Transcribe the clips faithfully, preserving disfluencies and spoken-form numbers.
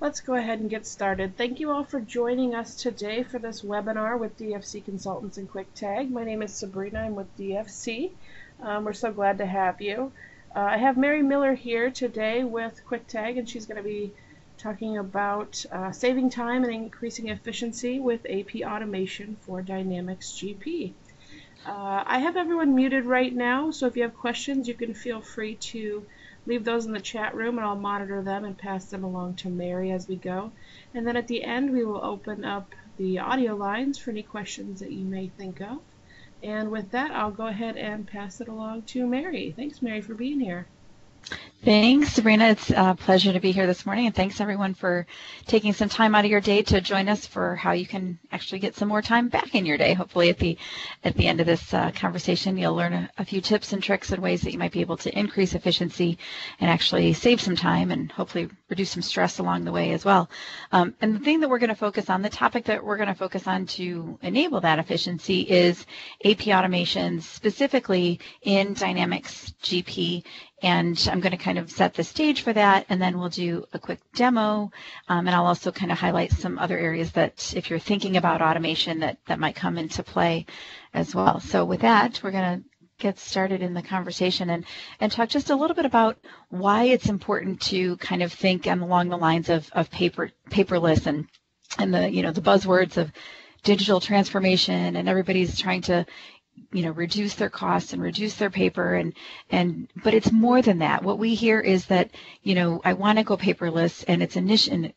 let's go ahead and get started. Thank you all for joining us today for this webinar with D F C Consultants and KwikTag. My name is Sabrina. I'm with D F C. Um, we're so glad to have you. Uh, I have Mary Miller here today with KwikTag, and she's going to be talking about uh, saving time and increasing efficiency with A P automation for Dynamics G P. Uh, I have everyone muted right now, so if you have questions, you can feel free to leave those in the chat room, and I'll monitor them and pass them along to Mary as we go. And then at the end, we will open up the audio lines for any questions that you may think of. And with that, I'll go ahead and pass it along to Mary. Thanks, Mary, for being here. Thanks, Sabrina. It's a pleasure to be here this morning, and thanks, everyone, for taking some time out of your day to join us for how you can actually get some more time back in your day. Hopefully, at the at the end of this uh, conversation, you'll learn a, a few tips and tricks and ways that you might be able to increase efficiency and actually save some time and hopefully reduce some stress along the way as well. Um, and the thing that we're going to focus on, the topic that we're going to focus on to enable that efficiency is A P automations, specifically in Dynamics G P. And I'm going to kind of set the stage for that, and then we'll do a quick demo, um, and I'll also kind of highlight some other areas that, if you're thinking about automation, that, that might come into play as well. So with that, we're going to get started in the conversation and, and talk just a little bit about why it's important to kind of think and along the lines of, of paper paperless and, and the, you know, the buzzwords of digital transformation, and everybody's trying to you know, reduce their costs and reduce their paper, and and but it's more than that. What we hear is that, you know, I want to go paperless, and it's an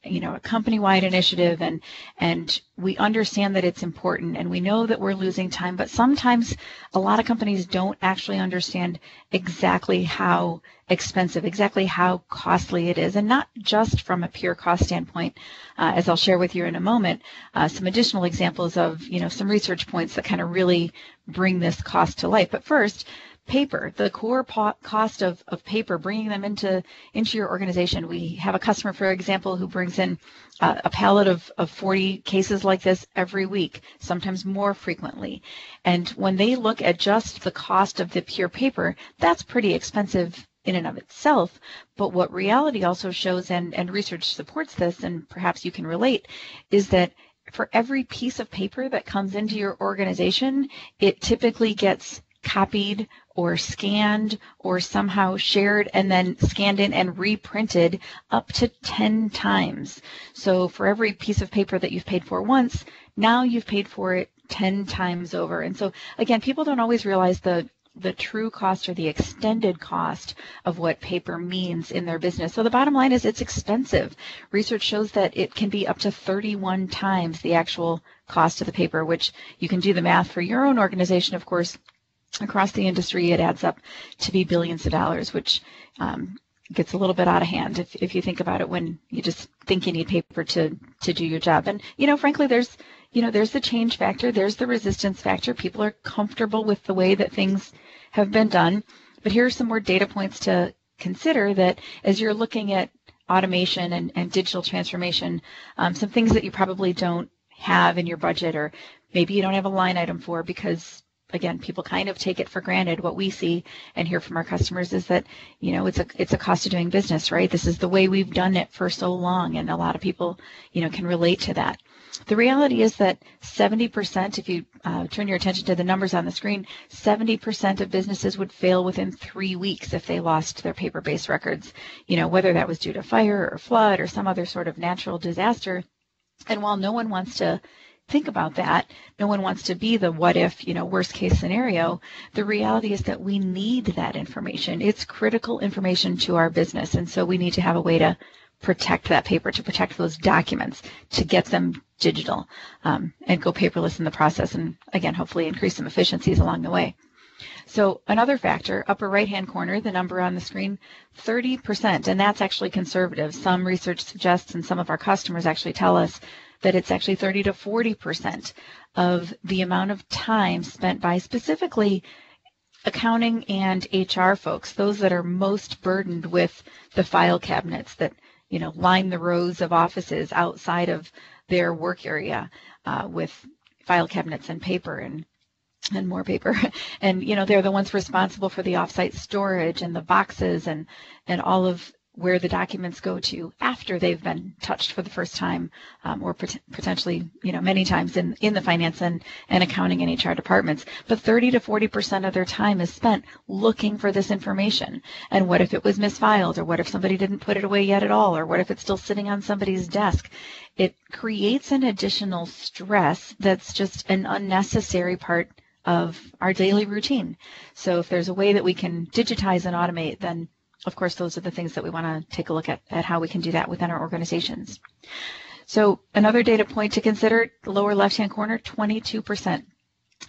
you know a company-wide initiative, and and we understand that it's important, and we know that we're losing time, but sometimes a lot of companies don't actually understand exactly how expensive, exactly how costly it is, and not just from a pure cost standpoint, uh, as I'll share with you in a moment, uh, some additional examples of, you know, some research points that kind of really bring this cost to life. But first, paper, the core cost of, of paper, bringing them into, into your organization. We have a customer, for example, who brings in uh, a pallet of, of forty cases like this every week, sometimes more frequently. And when they look at just the cost of the pure paper, that's pretty expensive in and of itself. But what reality also shows, and, and research supports this, and perhaps you can relate, is that for every piece of paper that comes into your organization, it typically gets copied or scanned or somehow shared and then scanned in and reprinted up to ten times. So for every piece of paper that you've paid for once, now you've paid for it ten times over. And so again, people don't always realize the the true cost or the extended cost of what paper means in their business. So the bottom line is it's expensive. Research shows that it can be up to thirty-one times the actual cost of the paper, which you can do the math for your own organization, of course. Across the industry, it adds up to be billions of dollars, which um, gets a little bit out of hand if, if you think about it when you just think you need paper to, to do your job. And, you know, frankly, there's, you know, there's the change factor. There's the resistance factor. People are comfortable with the way that things have been done. But here are some more data points to consider that as you're looking at automation and, and digital transformation, um, some things that you probably don't have in your budget, or maybe you don't have a line item for, because again, people kind of take it for granted. What we see and hear from our customers is that, you know, it's a it's a cost of doing business, right? This is the way we've done it for so long, and a lot of people, you know, can relate to that. The reality is that seventy percent, if you uh, turn your attention to the numbers on the screen, seventy percent of businesses would fail within three weeks if they lost their paper-based records, you know, whether that was due to fire or flood or some other sort of natural disaster. And while no one wants to think about that, no one wants to be the what if, you know, worst case scenario, the reality is that we need that information. It's critical information to our business, and so we need to have a way to protect that paper, to protect those documents, to get them digital, um, and go paperless in the process, and again, hopefully increase some efficiencies along the way. So another factor, upper right-hand corner, the number on the screen, thirty percent, and that's actually conservative. Some research suggests, and some of our customers actually tell us, that it's actually thirty to forty percent of the amount of time spent by specifically accounting and H R folks, those that are most burdened with the file cabinets that, you know, line the rows of offices outside of their work area uh, with file cabinets and paper and and more paper. And, you know, they're the ones responsible for the offsite storage and the boxes and and all of where the documents go to after they've been touched for the first time, um, or pot potentially, you know, many times in, in the finance and, and accounting and H R departments. But thirty to forty percent of their time is spent looking for this information. And what if it was misfiled, or what if somebody didn't put it away yet at all, or what if it's still sitting on somebody's desk? It creates an additional stress that's just an unnecessary part of our daily routine. So if there's a way that we can digitize and automate, then of course, those are the things that we want to take a look at, at how we can do that within our organizations. So another data point to consider, lower left-hand corner, twenty-two percent.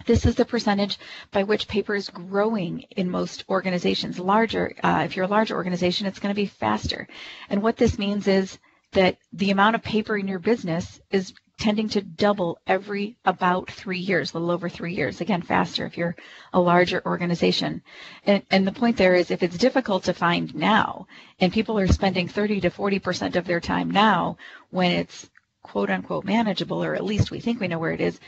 This is the percentage by which paper is growing in most organizations. Larger, uh, if you're a larger organization, it's going to be faster. And what this means is that the amount of paper in your business is tending to double every about three years, a little over three years. Again, faster if you're a larger organization. And, and the point there is, if it's difficult to find now, and people are spending thirty to forty percent of their time now when it's quote unquote manageable, or at least we think we know where it is,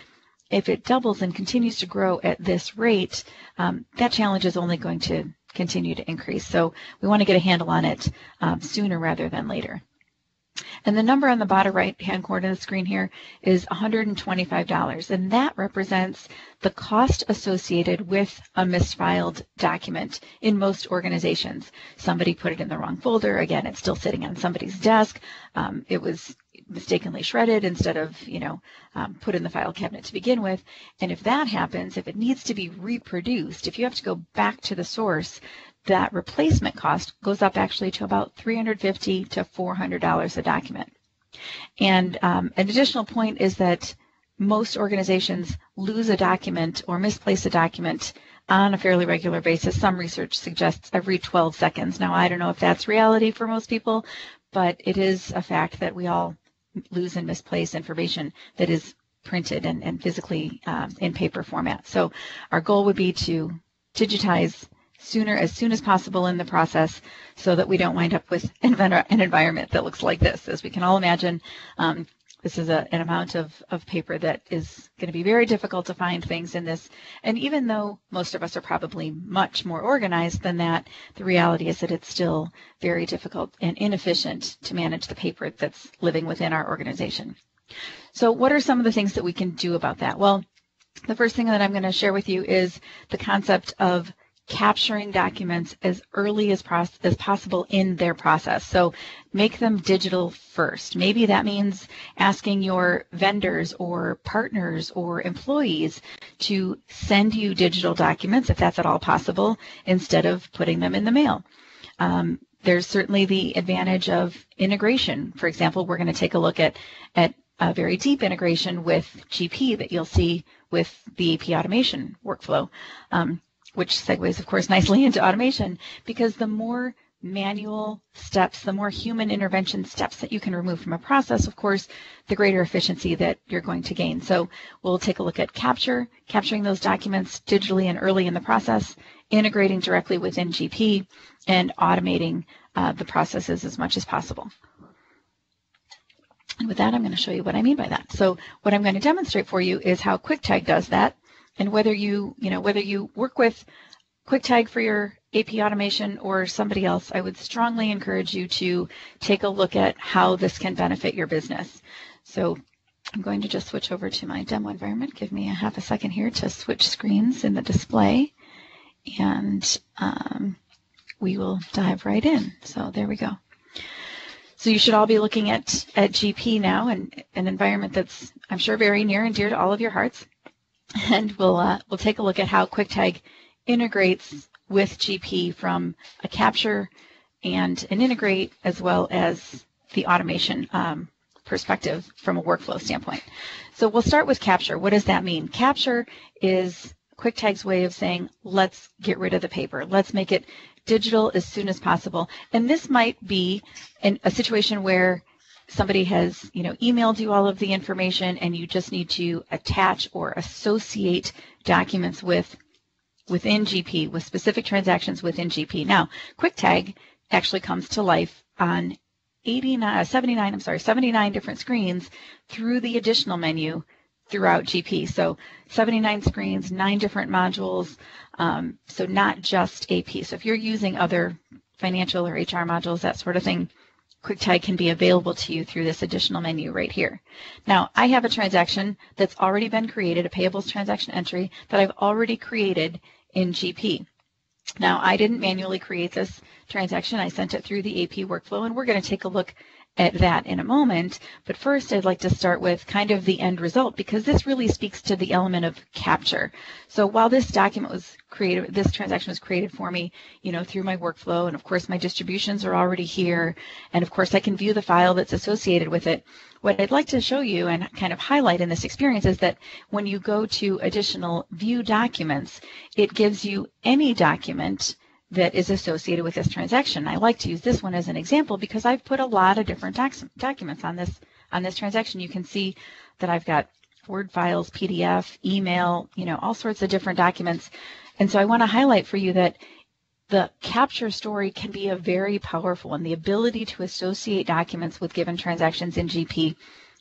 if it doubles and continues to grow at this rate, um, that challenge is only going to continue to increase. So we want to get a handle on it um, sooner rather than later. And the number on the bottom right-hand corner of the screen here is one hundred twenty-five dollars, and that represents the cost associated with a misfiled document in most organizations. Somebody put it in the wrong folder. Again, it's still sitting on somebody's desk. Um, it was mistakenly shredded instead of, you know, um, put in the file cabinet to begin with. And if that happens, if it needs to be reproduced, if you have to go back to the source, that replacement cost goes up actually to about three hundred fifty to four hundred dollars a document. And um, an additional point is that most organizations lose a document or misplace a document on a fairly regular basis. Some research suggests every twelve seconds. Now, I don't know if that's reality for most people, but it is a fact that we all lose and misplace information that is printed and, and physically um, in paper format. So our goal would be to digitize sooner, as soon as possible in the process, so that we don't wind up with an environment that looks like this. As we can all imagine, um, this is a, an amount of, of paper that is going to be very difficult to find things in this. And even though most of us are probably much more organized than that, the reality is that it's still very difficult and inefficient to manage the paper that's living within our organization. So what are some of the things that we can do about that? Well, the first thing that I'm going to share with you is the concept of capturing documents as early as, pos as possible in their process. So make them digital first. Maybe that means asking your vendors or partners or employees to send you digital documents, if that's at all possible, instead of putting them in the mail. Um, there's certainly the advantage of integration. For example, we're going to take a look at, at a very deep integration with G P that you'll see with the E R P automation workflow. Um, which segues, of course, nicely into automation, because the more manual steps, the more human intervention steps that you can remove from a process, of course, the greater efficiency that you're going to gain. So we'll take a look at capture, capturing those documents digitally and early in the process, integrating directly within G P, and automating uh, the processes as much as possible. And with that, I'm going to show you what I mean by that. So what I'm going to demonstrate for you is how KwikTag does that. And whether you, you know, whether you work with KwikTag for your A P automation or somebody else, I would strongly encourage you to take a look at how this can benefit your business. So I'm going to just switch over to my demo environment. Give me a half a second here to switch screens in the display, and um, we will dive right in. So there we go. So you should all be looking at, at G P now, and an environment that's, I'm sure, very near and dear to all of your hearts. And we'll, uh, we'll take a look at how KwikTag integrates with G P from a capture and an integrate, as well as the automation um, perspective from a workflow standpoint. So we'll start with capture. What does that mean? Capture is KwikTag's way of saying, let's get rid of the paper. Let's make it digital as soon as possible. And this might be in a situation where somebody has, you know, emailed you all of the information, and you just need to attach or associate documents with within G P, with specific transactions within G P. Now, KwikTag actually comes to life on eighty-nine, seventy-nine, I'm sorry, seventy-nine different screens through the additional menu throughout G P. So seventy-nine screens, nine different modules. Um, so not just A P. So if you're using other financial or H R modules, that sort of thing, QuickTag can be available to you through this additional menu right here. Now, I have a transaction that's already been created, a payables transaction entry that I've already created in G P. Now, I didn't manually create this transaction. I sent it through the A P workflow, and we're going to take a look at that in a moment. But first, I'd like to start with kind of the end result, because this really speaks to the element of capture. So while this document was created, this transaction was created for me, you know, through my workflow, and of course my distributions are already here, and of course I can view the file that's associated with it. What I'd like to show you and kind of highlight in this experience is that when you go to additional view documents, it gives you any document that is associated with this transaction. I like to use this one as an example because I've put a lot of different doc documents on this on this transaction. You can see that I've got Word files, P D F, email, you know, all sorts of different documents. And so I want to highlight for you that the capture story can be a very powerful one. The ability to associate documents with given transactions in G P,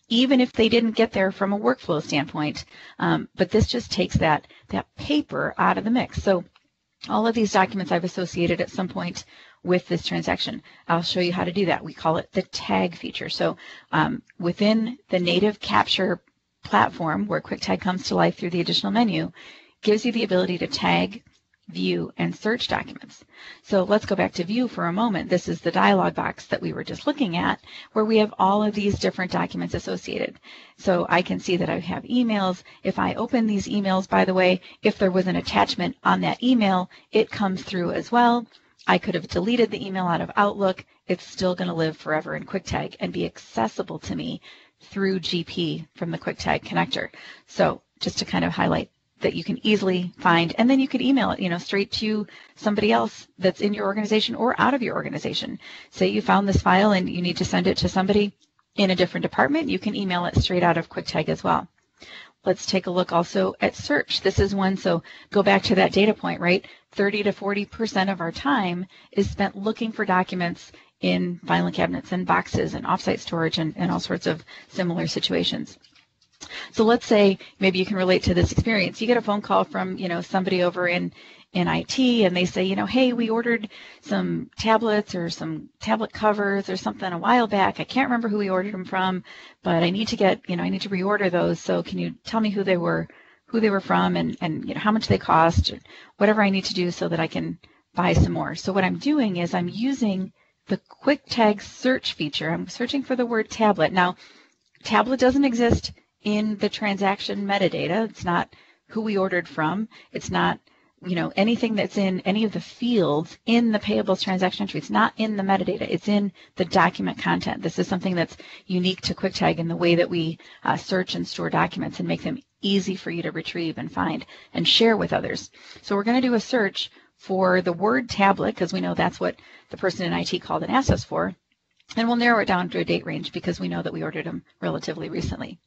even if they didn't get there from a workflow standpoint. Um, but this just takes that that paper out of the mix. So all of these documents I've associated at some point with this transaction. I'll show you how to do that. We call it the tag feature. So um, within the native capture platform where QuickTag comes to life through the additional menu, gives you the ability to tag, view, and search documents. So let's go back to view for a moment. This is the dialog box that we were just looking at, where we have all of these different documents associated. So I can see that I have emails. If I open these emails, by the way, if there was an attachment on that email, it comes through as well. I could have deleted the email out of Outlook. It's still going to live forever in QuickTag and be accessible to me through G P from the QuickTag connector. So just to kind of highlight that you can easily find, and then you could email it, you know, straight to somebody else that's in your organization or out of your organization. Say you found this file and you need to send it to somebody in a different department, you can email it straight out of QuickTag as well. Let's take a look also at search. This is one, so go back to that data point, right? thirty to forty percent of our time is spent looking for documents in filing cabinets and boxes and offsite storage and, and all sorts of similar situations. So let's say, maybe you can relate to this experience, you get a phone call from, you know, somebody over in, in I T, and they say, you know, hey, we ordered some tablets or some tablet covers or something a while back. I can't remember who we ordered them from, but I need to get, you know, I need to reorder those. So can you tell me who they were, who they were from and, and you know, how much they cost, or whatever I need to do so that I can buy some more. So what I'm doing is I'm using the QuickTag search feature. I'm searching for the word tablet. Now, tablet doesn't exist in the transaction metadata. It's not who we ordered from. It's not, you know, anything that's in any of the fields in the payables transaction entry. It's not in the metadata. It's in the document content. This is something that's unique to QuickTag in the way that we uh, search and store documents and make them easy for you to retrieve and find and share with others. So we're going to do a search for the word tablet, because we know that's what the person in I T called and asked us for. And we'll narrow it down to a date range because we know that we ordered them relatively recently.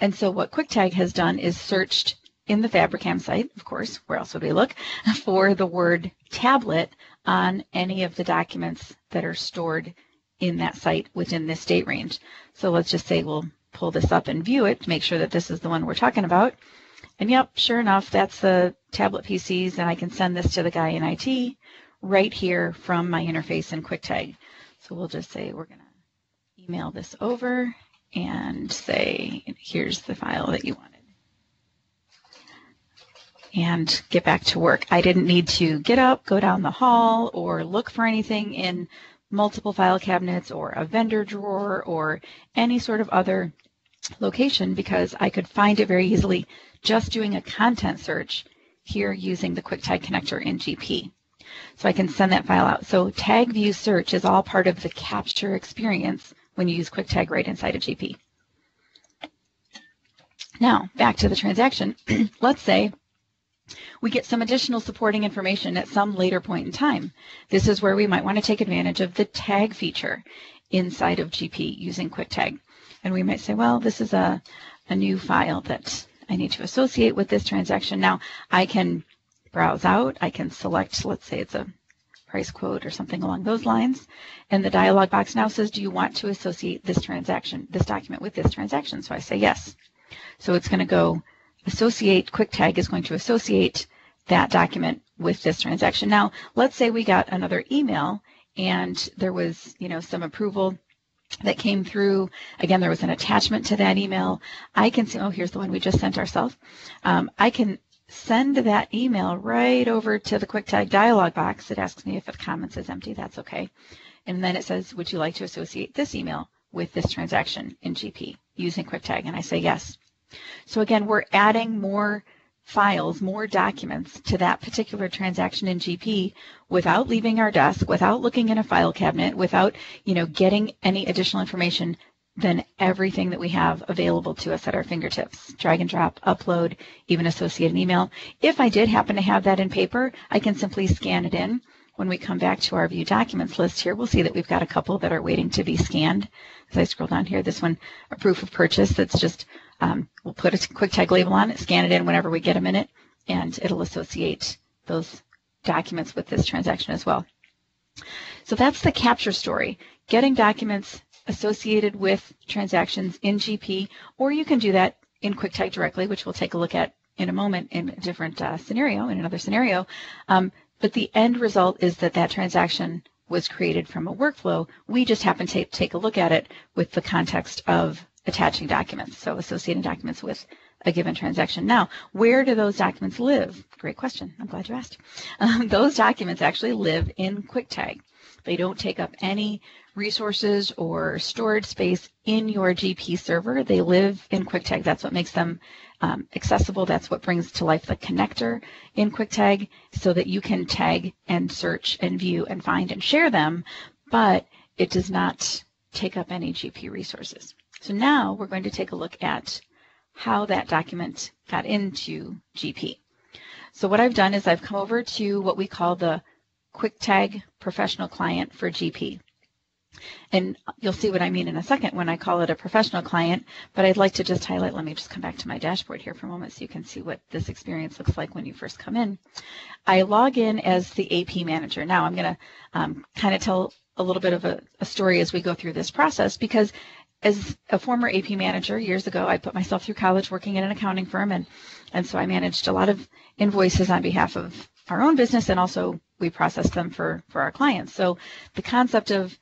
And so what QuickTag has done is searched in the Fabrikam site, of course, where else would we look, for the word tablet on any of the documents that are stored in that site within this date range. So let's just say we'll pull this up and view it to make sure that this is the one we're talking about. And yep, sure enough, that's the tablet P Cs, and I can send this to the guy in I T right here from my interface in QuickTag. So we'll just say we're going to email this over and say, here's the file that you wanted, and get back to work. I didn't need to get up, go down the hall, or look for anything in multiple file cabinets or a vendor drawer or any sort of other location, because I could find it very easily just doing a content search here using the QuickTag connector in G P. So I can send that file out. So tag, view, search is all part of the capture experience when you use QuickTag right inside of G P. Now, back to the transaction. Let's say we get some additional supporting information at some later point in time. This is where we might want to take advantage of the tag feature inside of G P using QuickTag. And we might say, well, this is a, a new file that I need to associate with this transaction. Now, I can browse out. I can select, let's say it's a price quote or something along those lines, and the dialog box now says, do you want to associate this transaction, this document with this transaction? So I say yes. So it's going to go associate, QuickTag is going to associate that document with this transaction. Now, let's say we got another email and there was, you know, some approval that came through. Again, there was an attachment to that email. I can see, oh, here's the one we just sent ourselves. Um, I can send that email right over to the QuickTag dialog box. It asks me if the comments is empty. That's okay. And then it says, would you like to associate this email with this transaction in G P using QuickTag? And I say yes. So again, we're adding more files, more documents to that particular transaction in G P without leaving our desk, without looking in a file cabinet, without, you know, getting any additional information than everything that we have available to us at our fingertips. Drag and drop, upload, even associate an email. If I did happen to have that in paper, I can simply scan it in. When we come back to our view documents list here, we'll see that we've got a couple that are waiting to be scanned. As I scroll down here, this one, a proof of purchase, that's just Um, we'll put a QuickTag label on it, scan it in whenever we get a minute, and it'll associate those documents with this transaction as well. So that's the capture story, getting documents associated with transactions in G P, or you can do that in QuickTag directly, which we'll take a look at in a moment in a different uh, scenario, in another scenario. Um, but the end result is that that transaction was created from a workflow. We just happen to take a look at it with the context of attaching documents, so associating documents with a given transaction. Now, where do those documents live? Great question. I'm glad you asked. Um, those documents actually live in QuickTag. They don't take up any resources or storage space in your G P server. They live in QuickTag. That's what makes them um, accessible. That's what brings to life the connector in QuickTag so that you can tag and search and view and find and share them, but it does not take up any G P resources. So now we're going to take a look at how that document got into G P. So what I've done is I've come over to what we call the QuickTag professional client for G P. And you'll see what I mean in a second when I call it a professional client, but I'd like to just highlight, let me just come back to my dashboard here for a moment so you can see what this experience looks like when you first come in. I log in as the A P manager. Now I'm going to um, kind of tell a little bit of a, a story as we go through this process, because as a former A P manager years ago, I put myself through college working at an accounting firm, and, and so I managed a lot of invoices on behalf of our own business, and also we processed them for, for our clients. So the concept of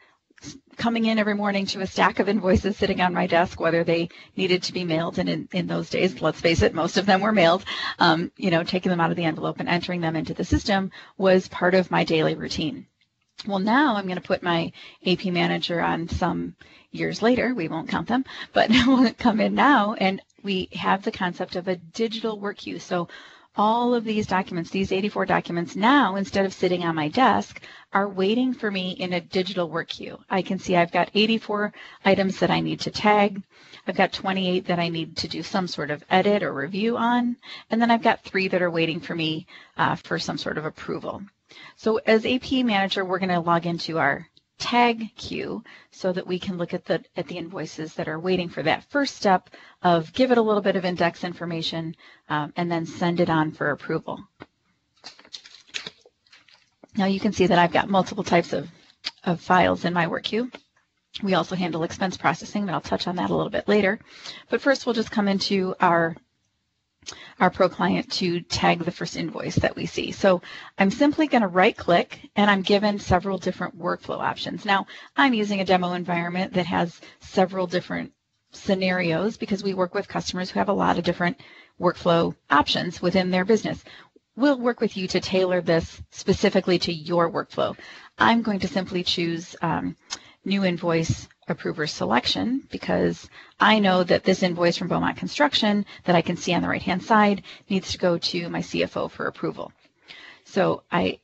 coming in every morning to a stack of invoices sitting on my desk, whether they needed to be mailed, and in, in those days, let's face it, most of them were mailed, um, you know, taking them out of the envelope and entering them into the system was part of my daily routine. Well, now I'm going to put my A P manager on some years later. We won't count them, but we'll come in now, and we have the concept of a digital work queue. So all of these documents, these eighty-four documents now, instead of sitting on my desk, are waiting for me in a digital work queue. I can see I've got eighty-four items that I need to tag. I've got twenty-eight that I need to do some sort of edit or review on, and then I've got three that are waiting for me uh, for some sort of approval. So as A P manager, we're going to log into our tag queue so that we can look at the at the invoices that are waiting for that first step of give it a little bit of index information um, and then send it on for approval. Now you can see that I've got multiple types of, of files in my work queue. We also handle expense processing, but I'll touch on that a little bit later. But first we'll just come into our our pro client to tag the first invoice that we see. So I'm simply going to right click, and I'm given several different workflow options. Now I'm using a demo environment that has several different scenarios because we work with customers who have a lot of different workflow options within their business. We'll work with you to tailor this specifically to your workflow. I'm going to simply choose um, new invoice approver selection because I know that this invoice from Beaumont Construction that I can see on the right hand side needs to go to my C F O for approval. So I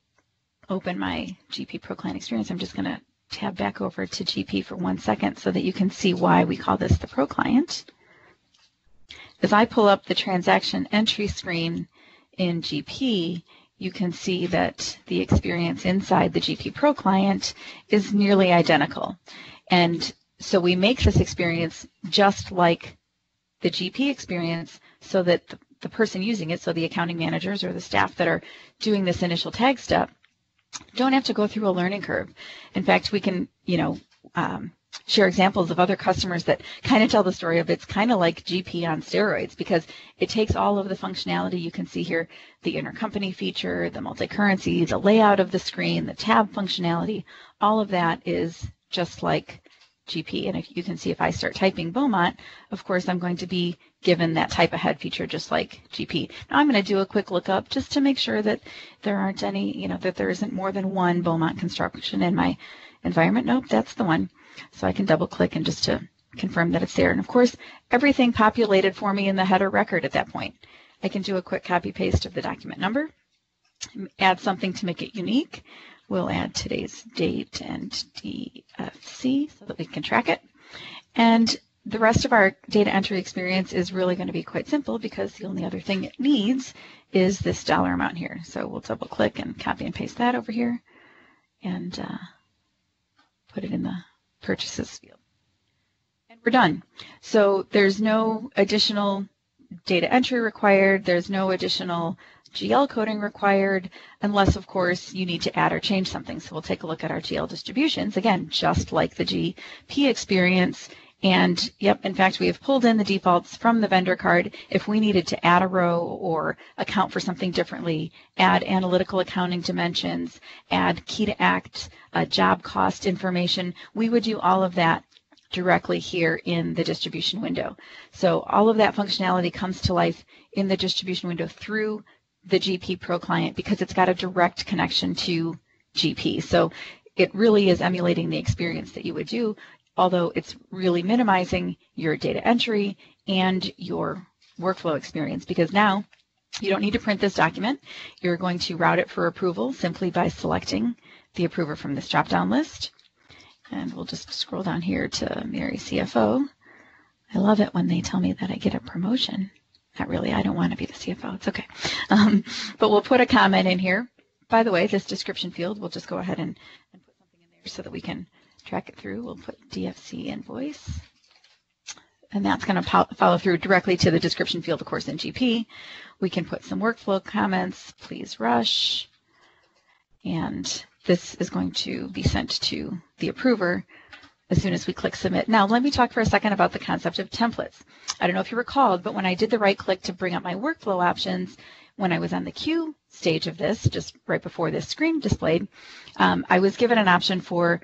open my G P Pro Client Experience. I'm just going to tab back over to G P for one second so that you can see why we call this the Pro Client. As I pull up the transaction entry screen in G P, you can see that the experience inside the G P Pro Client is nearly identical. And so we make this experience just like the G P experience so that the, the person using it, so the accounting managers or the staff that are doing this initial tag step, don't have to go through a learning curve. In fact, we can, you know, um, share examples of other customers that kind of tell the story of it's kind of like G P on steroids, because it takes all of the functionality you can see here, the intercompany feature, the multi-currency, the layout of the screen, the tab functionality, all of that is just like G P. And if you can see, if I start typing Beaumont, of course, I'm going to be given that type ahead feature just like G P. Now I'm going to do a quick lookup just to make sure that there aren't any, you know, that there isn't more than one Beaumont Construction in my environment. Nope, that's the one. So I can double click and just to confirm that it's there. And of course, everything populated for me in the header record at that point. I can do a quick copy paste of the document number, add something to make it unique. We'll add today's date and D F C so that we can track it. And the rest of our data entry experience is really going to be quite simple, because the only other thing it needs is this dollar amount here. So we'll double click and copy and paste that over here and uh, put it in the purchases field. And we're done. So there's no additional data entry required. There's no additional G L coding required, unless, of course, you need to add or change something. So we'll take a look at our G L distributions, again, just like the G P experience. And yep, in fact, we have pulled in the defaults from the vendor card. If we needed to add a row or account for something differently, add analytical accounting dimensions, add Key to Act, uh, job cost information, we would do all of that directly here in the distribution window. So all of that functionality comes to life in the distribution window through the G P Pro client, because it's got a direct connection to G P. So it really is emulating the experience that you would do, although it's really minimizing your data entry and your workflow experience, because now you don't need to print this document. You're going to route it for approval simply by selecting the approver from this drop-down list. And we'll just scroll down here to Mary C F O. I love it when they tell me that I get a promotion. Not really, I don't want to be the C F O, it's okay. Um, but we'll put a comment in here. By the way, this description field, we'll just go ahead and, and put something in there so that we can track it through. We'll put D F C invoice. And that's going to follow through directly to the description field, of course, in G P. We can put some workflow comments, please rush. And this is going to be sent to the approver as soon as we click submit. Now, let me talk for a second about the concept of templates. I don't know if you recalled, but when I did the right click to bring up my workflow options, when I was on the queue stage of this, just right before this screen displayed, um, I was given an option for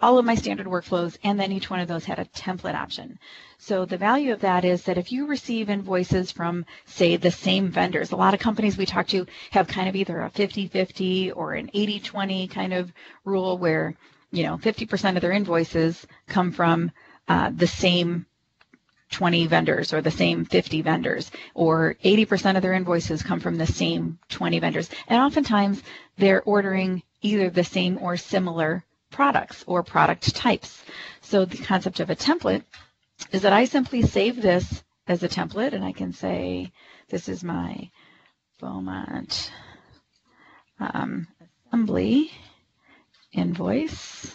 all of my standard workflows, and then each one of those had a template option. So the value of that is that if you receive invoices from, say, the same vendors, a lot of companies we talk to have kind of either a fifty fifty or an eighty twenty kind of rule where, you know, fifty percent of their invoices come from uh, the same twenty vendors or the same fifty vendors, or eighty percent of their invoices come from the same twenty vendors. And oftentimes they're ordering either the same or similar products or product types. So the concept of a template is that I simply save this as a template, and I can say, this is my Beaumont um, assembly invoice.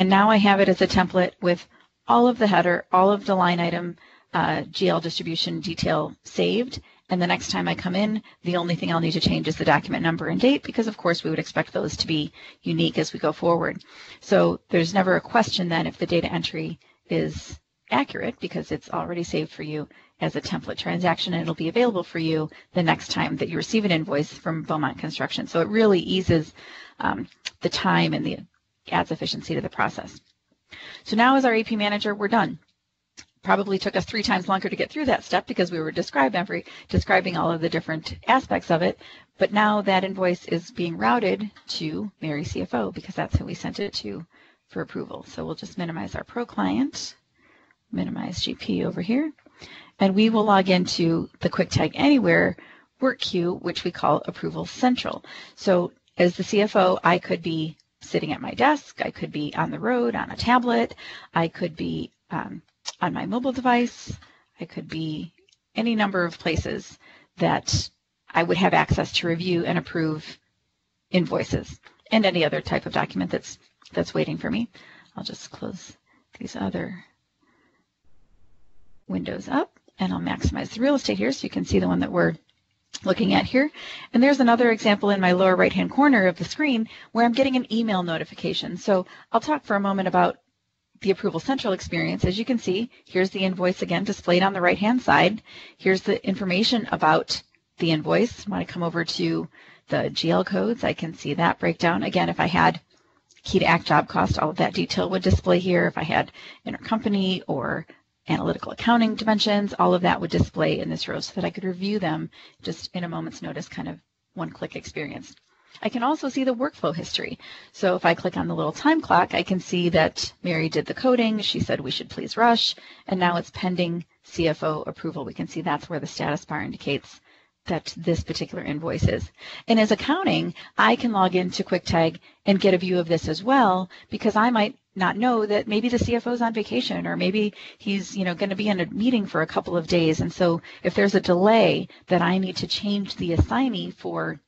And now I have it as a template with all of the header, all of the line item uh, G L distribution detail saved. And the next time I come in, the only thing I'll need to change is the document number and date, because of course we would expect those to be unique as we go forward. So there's never a question then if the data entry is accurate, because it's already saved for you as a template transaction, and it'll be available for you the next time that you receive an invoice from Beaumont Construction. So it really eases um, the time and the adds efficiency to the process. So now as our A P manager, we're done. Probably took us three times longer to get through that step because we were describe every, describing all of the different aspects of it. But now that invoice is being routed to Mary C F O, because that's who we sent it to for approval. So we'll just minimize our pro client, minimize G P over here, and we will log into the KwikTag Anywhere work queue, which we call Approval Central. So as the C F O, I could be sitting at my desk, I could be on the road, on a tablet, I could be um, on my mobile device, I could be any number of places that I would have access to review and approve invoices and any other type of document that's that's waiting for me. I'll just close these other windows up, and I'll maximize the real estate here so you can see the one that we're looking at here. And there's another example in my lower right-hand corner of the screen where I'm getting an email notification. So I'll talk for a moment about the Approval Central experience. As you can see, here's the invoice again displayed on the right-hand side. Here's the information about the invoice. When I come over to the G L codes, I can see that breakdown. Again, if I had Key to Act job cost, all of that detail would display here. If I had Intercompany or Analytical Accounting dimensions, all of that would display in this row so that I could review them just in a moment's notice, kind of one-click experience. I can also see the workflow history. So if I click on the little time clock, I can see that Mary did the coding, she said we should please rush, and now it's pending C F O approval. We can see that's where the status bar indicates that this particular invoice is. And as accounting, I can log into KwikTag and get a view of this as well, because I might not know that maybe the C F O is on vacation, or maybe he's, you know, going to be in a meeting for a couple of days. And so if there's a delay that I need to change the assignee for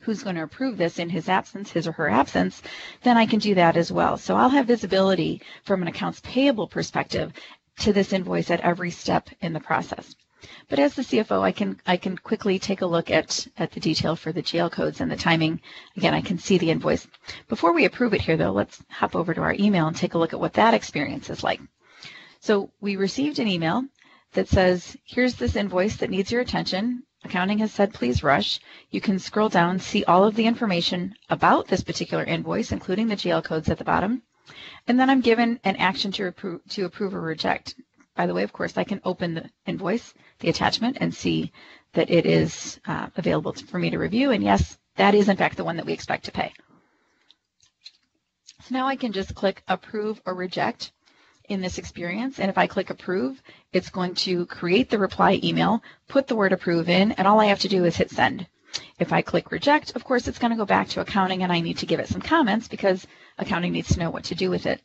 who's going to approve this in his absence, his or her absence, then I can do that as well. So I'll have visibility from an accounts payable perspective to this invoice at every step in the process. But as the C F O, I can I can quickly take a look at, at the detail for the G L codes and the timing. Again, I can see the invoice. Before we approve it here, though, let's hop over to our email and take a look at what that experience is like. So we received an email that says, here's this invoice that needs your attention. Accounting has said, please rush. You can scroll down, see all of the information about this particular invoice, including the G L codes at the bottom. And then I'm given an action to approve, to approve or reject. By the way, of course, I can open the invoice, the attachment, and see that it is uh, available to, for me to review. And yes, that is, in fact, the one that we expect to pay. So now I can just click approve or reject in this experience. And if I click approve, it's going to create the reply email, put the word approve in, and all I have to do is hit send. If I click reject, of course, it's going to go back to accounting, and I need to give it some comments because accounting needs to know what to do with it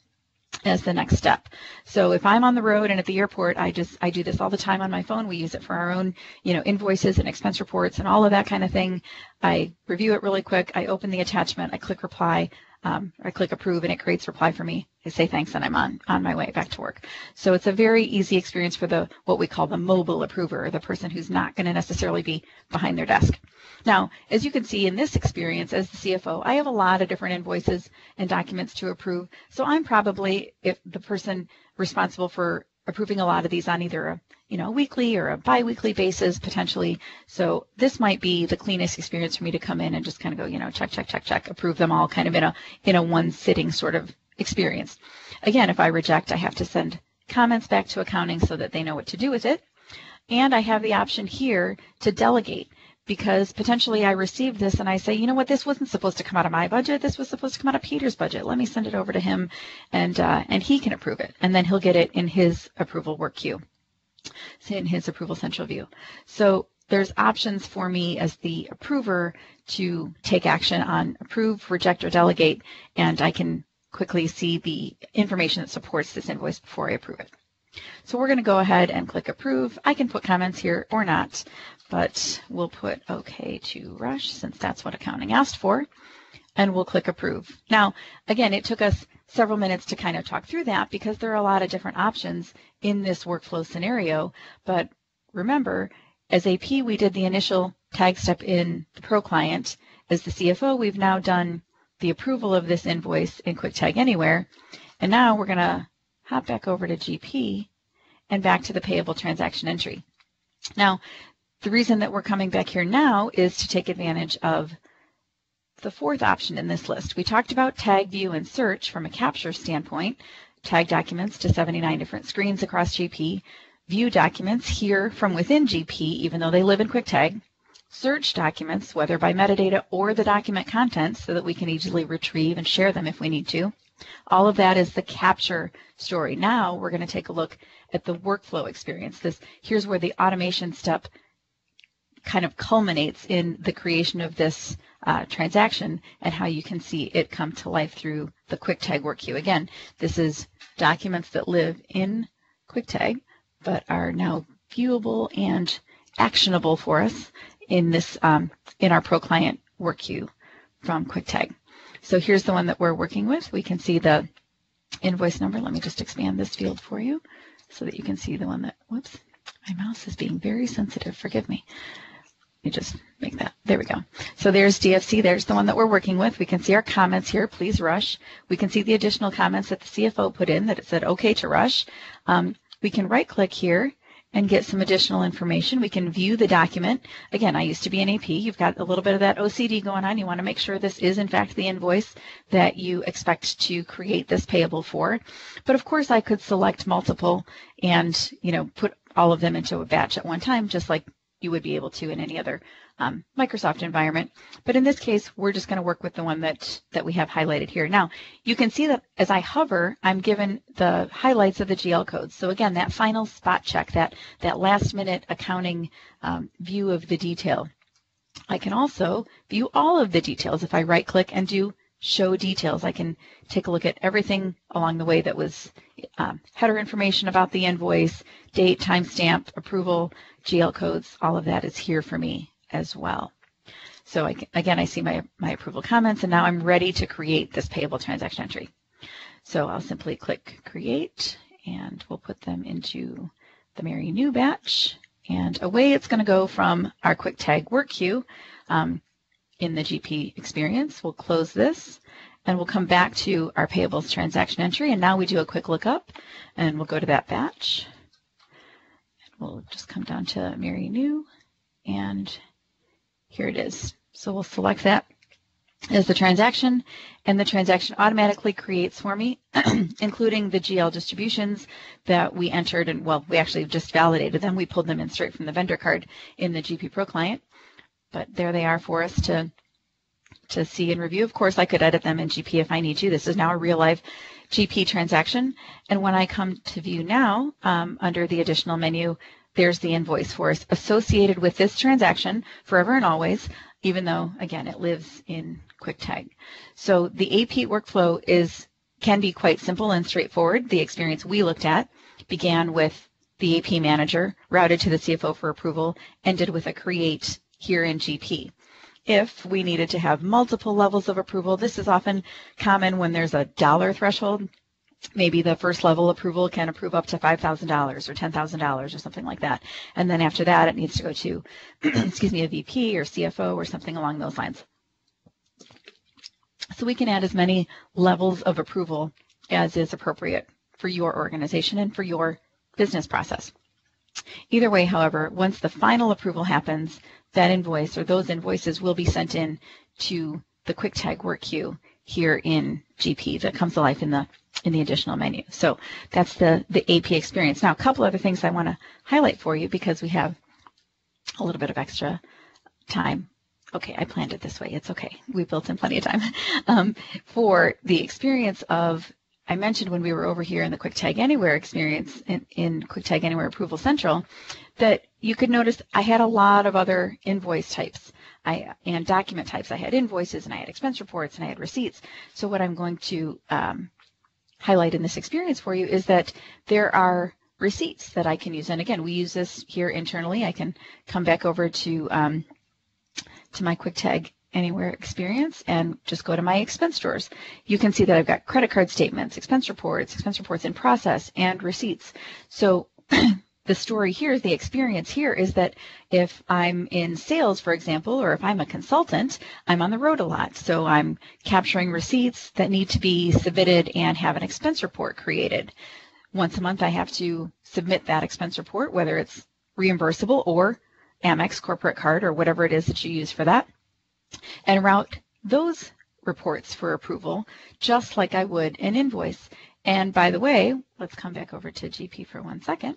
as the next step. So if I'm on the road and at the airport, I just I do this all the time on my phone. We use it for our own, you know, invoices and expense reports and all of that kind of thing. I review it really quick. I open the attachment. I click reply. Um, I click approve, and it creates reply for me. I say thanks, and I'm on on my way back to work. So it's a very easy experience for the what we call the mobile approver, the person who's not going to necessarily be behind their desk. Now, as you can see in this experience as the C F O, I have a lot of different invoices and documents to approve. So I'm probably, if the person responsible for approving a lot of these on either a, you know, a weekly or a bi-weekly basis potentially. So this might be the cleanest experience for me to come in and just kind of go, you know, check, check, check, check, approve them all kind of in a in a one sitting sort of experience. Again, if I reject, I have to send comments back to accounting so that they know what to do with it. And I have the option here to delegate, because potentially I received this and I say, you know what, this wasn't supposed to come out of my budget. This was supposed to come out of Peter's budget. Let me send it over to him, and uh, and he can approve it. And then he'll get it in his approval work queue, in his Approval Central view. So there's options for me as the approver to take action on approve, reject, or delegate, and I can quickly see the information that supports this invoice before I approve it. So we're going to go ahead and click approve. I can put comments here or not, but we'll put OK to rush since that's what accounting asked for, and we'll click approve. Now, again, it took us several minutes to kind of talk through that because there are a lot of different options in this workflow scenario. But remember, as A P, we did the initial tag step in the Pro client. As the C F O, we've now done the approval of this invoice in KwikTag Anywhere. And now we're going to hop back over to G P and back to the payable transaction entry. Now, the reason that we're coming back here now is to take advantage of the fourth option in this list. We talked about tag, view, and search from a capture standpoint, tag documents to seventy-nine different screens across G P, view documents here from within G P, even though they live in KwikTag, search documents, whether by metadata or the document contents, so that we can easily retrieve and share them if we need to. All of that is the capture story. Now we're going to take a look at the workflow experience. This, here's where the automation step kind of culminates in the creation of this uh, transaction and how you can see it come to life through the KwikTag work queue. Again, this is documents that live in KwikTag but are now viewable and actionable for us in this um, in our Pro Client work queue from KwikTag. So here's the one that we're working with. We can see the invoice number. Let me just expand this field for you so that you can see the one that, whoops, my mouse is being very sensitive, forgive me. Let me just make that. There we go. So there's D F C. There's the one that we're working with. We can see our comments here. Please rush. We can see the additional comments that the C F O put in that it said okay to rush. Um, we can right click here and get some additional information. We can view the document. Again, I used to be an A P. You've got a little bit of that O C D going on. You want to make sure this is in fact the invoice that you expect to create this payable for. But of course I could select multiple and, you know, put all of them into a batch at one time, just like you would be able to in any other um, Microsoft environment. But in this case, we're just going to work with the one that, that we have highlighted here. Now, you can see that as I hover, I'm given the highlights of the G L codes. So again, that final spot check, that, that last minute accounting um, view of the detail. I can also view all of the details. If I right click and do show details, I can take a look at everything along the way that was um, header information about the invoice, date, timestamp, approval, G L codes, all of that is here for me as well. So I, again, I see my, my approval comments, and now I'm ready to create this payable transaction entry. So I'll simply click create, and we'll put them into the Mary New batch, and away it's going to go from our QuickTag work queue. Um, in the G P experience. We'll close this and we'll come back to our payables transaction entry, and now we do a quick lookup and we'll go to that batch. We'll just come down to Mary New and here it is. So we'll select that as the transaction, and the transaction automatically creates for me, including the G L distributions that we entered, and well, we actually just validated them. We pulled them in straight from the vendor card in the G P Pro client. But there they are for us to, to see and review. Of course, I could edit them in G P if I need to. This is now a real live G P transaction. And when I come to view now, um, under the additional menu, there's the invoice for us associated with this transaction forever and always, even though, again, it lives in QuickTag. So the A P workflow is can be quite simple and straightforward. The experience we looked at began with the A P manager, routed to the C F O for approval, ended with a create here in G P. If we needed to have multiple levels of approval, this is often common when there's a dollar threshold. Maybe the first level approval can approve up to five thousand dollars or ten thousand dollars or something like that. And then after that, it needs to go to, excuse me, a V P or C F O or something along those lines. So we can add as many levels of approval as is appropriate for your organization and for your business process. Either way, however, once the final approval happens, that invoice or those invoices will be sent in to the QuickTag work queue here in G P that comes to life in the in the additional menu. So that's the, the A P experience. Now, a couple other things I want to highlight for you because we have a little bit of extra time. Okay, I planned it this way. It's okay. We built in plenty of time um, for the experience of I mentioned when we were over here in the QuickTag Anywhere experience in, in QuickTag Anywhere Approval Central that you could notice I had a lot of other invoice types I, and document types. I had invoices and I had expense reports and I had receipts. So what I'm going to um, highlight in this experience for you is that there are receipts that I can use. And again, we use this here internally. I can come back over to, um, to my QuickTag Anywhere experience and just go to my expense drawers. You can see that I've got credit card statements, expense reports, expense reports in process, and receipts. So the story here, the experience here is that if I'm in sales, for example, or if I'm a consultant, I'm on the road a lot. So I'm capturing receipts that need to be submitted and have an expense report created. Once a month, I have to submit that expense report, whether it's reimbursable or Amex corporate card or whatever it is that you use for that, and route those reports for approval just like I would an invoice. And by the way, let's come back over to G P for one second.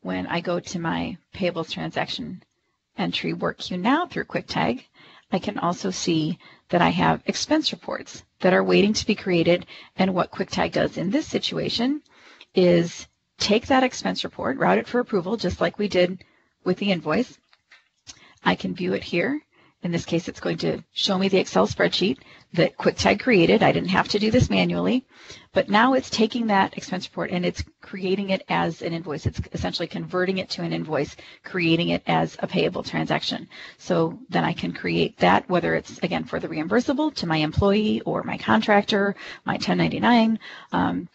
When I go to my payables transaction entry work queue now through QuickTag, I can also see that I have expense reports that are waiting to be created. And what QuickTag does in this situation is take that expense report, route it for approval just like we did with the invoice. I can view it here. In this case, it's going to show me the Excel spreadsheet that QuickTag created. I didn't have to do this manually, but now it's taking that expense report and it's creating it as an invoice. It's essentially converting it to an invoice, creating it as a payable transaction. So then I can create that, whether it's, again, for the reimbursable to my employee or my contractor, my ten ninety-nine um,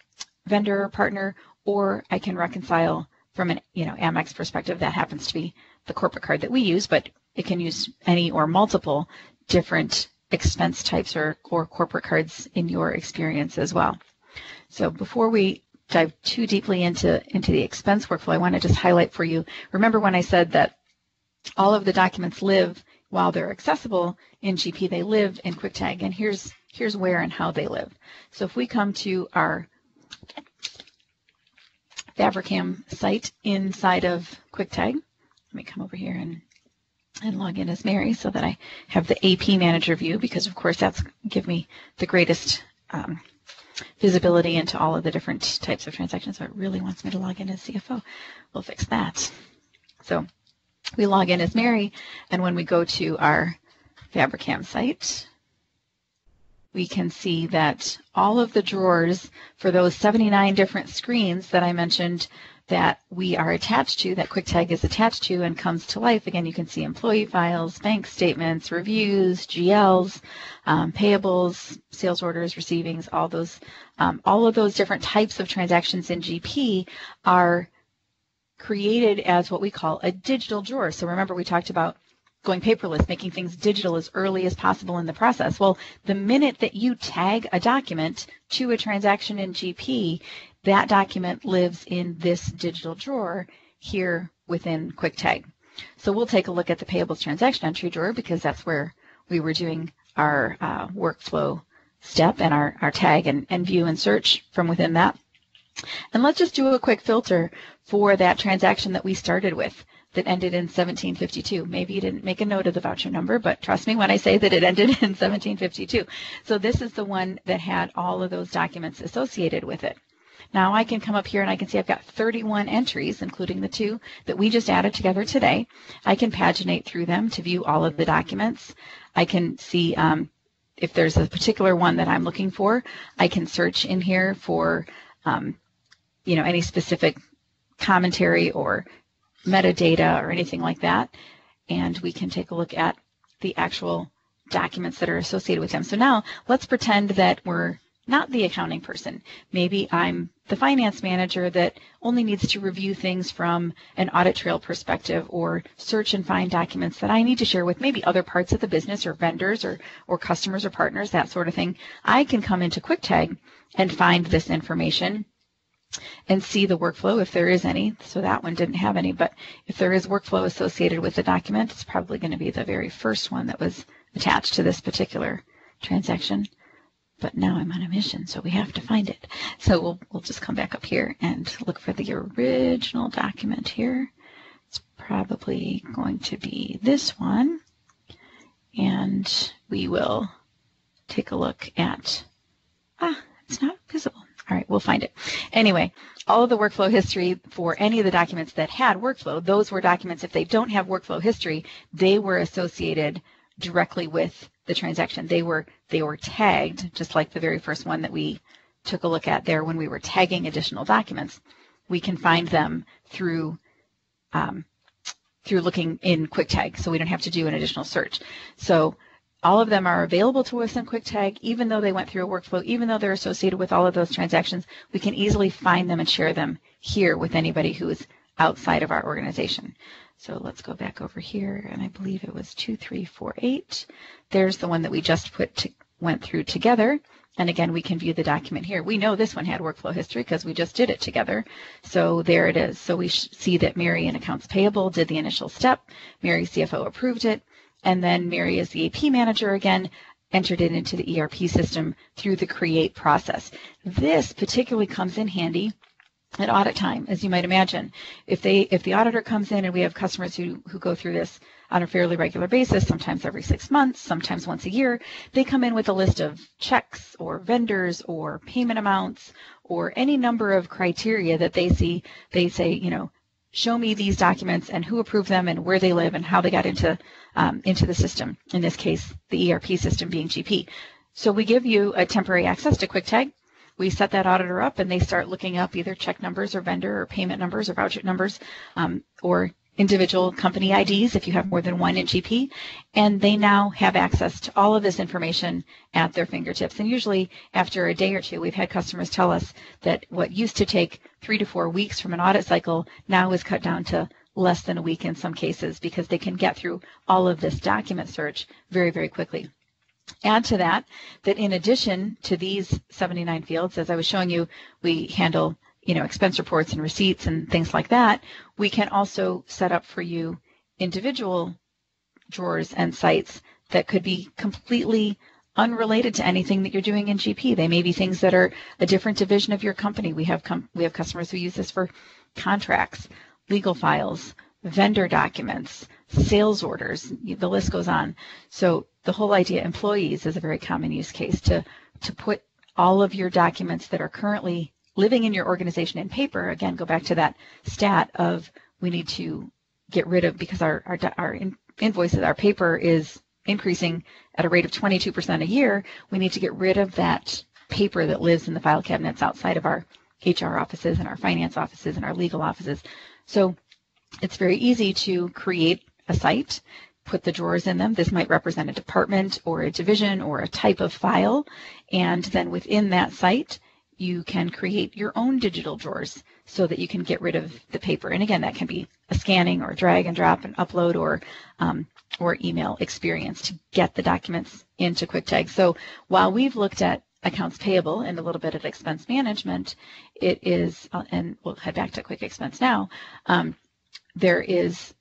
vendor partner, or I can reconcile from an you know Amex perspective, that happens to be the corporate card that we use, but it can use any or multiple different expense types or, or corporate cards in your experience as well. So before we dive too deeply into, into the expense workflow, I want to just highlight for you, remember when I said that all of the documents live, while they're accessible in G P, they live in QuickTag, and here's here's where and how they live. So if we come to our Fabrikam site inside of QuickTag, let me come over here and, and log in as Mary so that I have the A P manager view, because of course that's give me the greatest um, visibility into all of the different types of transactions. So it really wants me to log in as C F O. We'll fix that. So we log in as Mary, and when we go to our Fabrikam site, we can see that all of the drawers for those seventy-nine different screens that I mentioned that we are attached to, that QuickTag is attached to and comes to life. Again, you can see employee files, bank statements, reviews, G Ls, um, payables, sales orders, receivings, all those, um, all of those different types of transactions in G P are created as what we call a digital drawer. So remember, we talked about going paperless, making things digital as early as possible in the process. Well, the minute that you tag a document to a transaction in G P, that document lives in this digital drawer here within QuickTag. So we'll take a look at the payables transaction entry drawer, because that's where we were doing our uh, workflow step and our, our tag and, and view and search from within that. And let's just do a quick filter for that transaction that we started with that ended in seventeen fifty-two. Maybe you didn't make a note of the voucher number, but trust me when I say that it ended in seventeen fifty-two. So this is the one that had all of those documents associated with it. Now I can come up here and I can see I've got thirty-one entries, including the two that we just added together today. I can paginate through them to view all of the documents. I can see um, if there's a particular one that I'm looking for. I can search in here for um, you know, any specific commentary or metadata or anything like that. And we can take a look at the actual documents that are associated with them. So now let's pretend that we're not the accounting person. Maybe I'm the finance manager that only needs to review things from an audit trail perspective or search and find documents that I need to share with maybe other parts of the business or vendors or, or customers or partners, that sort of thing. I can come into QuickTag and find this information and see the workflow if there is any. So that one didn't have any, but if there is workflow associated with the document, it's probably going to be the very first one that was attached to this particular transaction. But now I'm on a mission, so we have to find it. So we'll, we'll just come back up here and look for the original document here. It's probably going to be this one. And we will take a look at, ah, it's not visible. All right, we'll find it. Anyway, all of the workflow history for any of the documents that had workflow, those were documents, if they don't have workflow history, they were associated directly with the transaction. They were they were tagged, just like the very first one that we took a look at there when we were tagging additional documents. We can find them through um, through looking in QuickTag, so we don't have to do an additional search. So all of them are available to us in QuickTag, even though they went through a workflow, even though they're associated with all of those transactions, we can easily find them and share them here with anybody who is outside of our organization. So let's go back over here, and I believe it was two three four eight. There's the one that we just put to, went through together, and again, we can view the document here. We know this one had workflow history because we just did it together, so there it is. So we see that Mary in Accounts Payable did the initial step, Mary C F O approved it, and then Mary as the A P manager again entered it into the E R P system through the create process. This particularly comes in handy at audit time, as you might imagine. If they if the auditor comes in, and we have customers who, who go through this on a fairly regular basis, sometimes every six months, sometimes once a year, they come in with a list of checks or vendors or payment amounts or any number of criteria that they see. They say, you know, show me these documents and who approved them and where they live and how they got into um, into the system, in this case, the E R P system being G P. So we give you a temporary access to QuickTag. We set that auditor up, and they start looking up either check numbers or vendor or payment numbers or voucher numbers um, or individual company I Ds if you have more than one in G P, and they now have access to all of this information at their fingertips. And usually after a day or two, we've had customers tell us that what used to take three to four weeks from an audit cycle now is cut down to less than a week in some cases, because they can get through all of this document search very, very quickly. Add to that, that in addition to these seventy-nine fields, as I was showing you, we handle you know, expense reports and receipts and things like that. We can also set up for you individual drawers and sites that could be completely unrelated to anything that you're doing in G P. They may be things that are a different division of your company. We have com we have customers who use this for contracts, legal files, vendor documents, sales orders, the list goes on. So the whole idea, employees is a very common use case to, to put all of your documents that are currently living in your organization in paper. Again, go back to that stat of we need to get rid of, because our, our, our in, invoices, our paper is increasing at a rate of twenty-two percent a year. We need to get rid of that paper that lives in the file cabinets outside of our H R offices and our finance offices and our legal offices. So it's very easy to create a site, put the drawers in them. This might represent a department or a division or a type of file. And then within that site, you can create your own digital drawers so that you can get rid of the paper. And again, that can be a scanning or drag and drop and upload or um, or email experience to get the documents into QuickTag. So while we've looked at accounts payable and a little bit at expense management, it is, and we'll head back to Quick Expense now, um, there is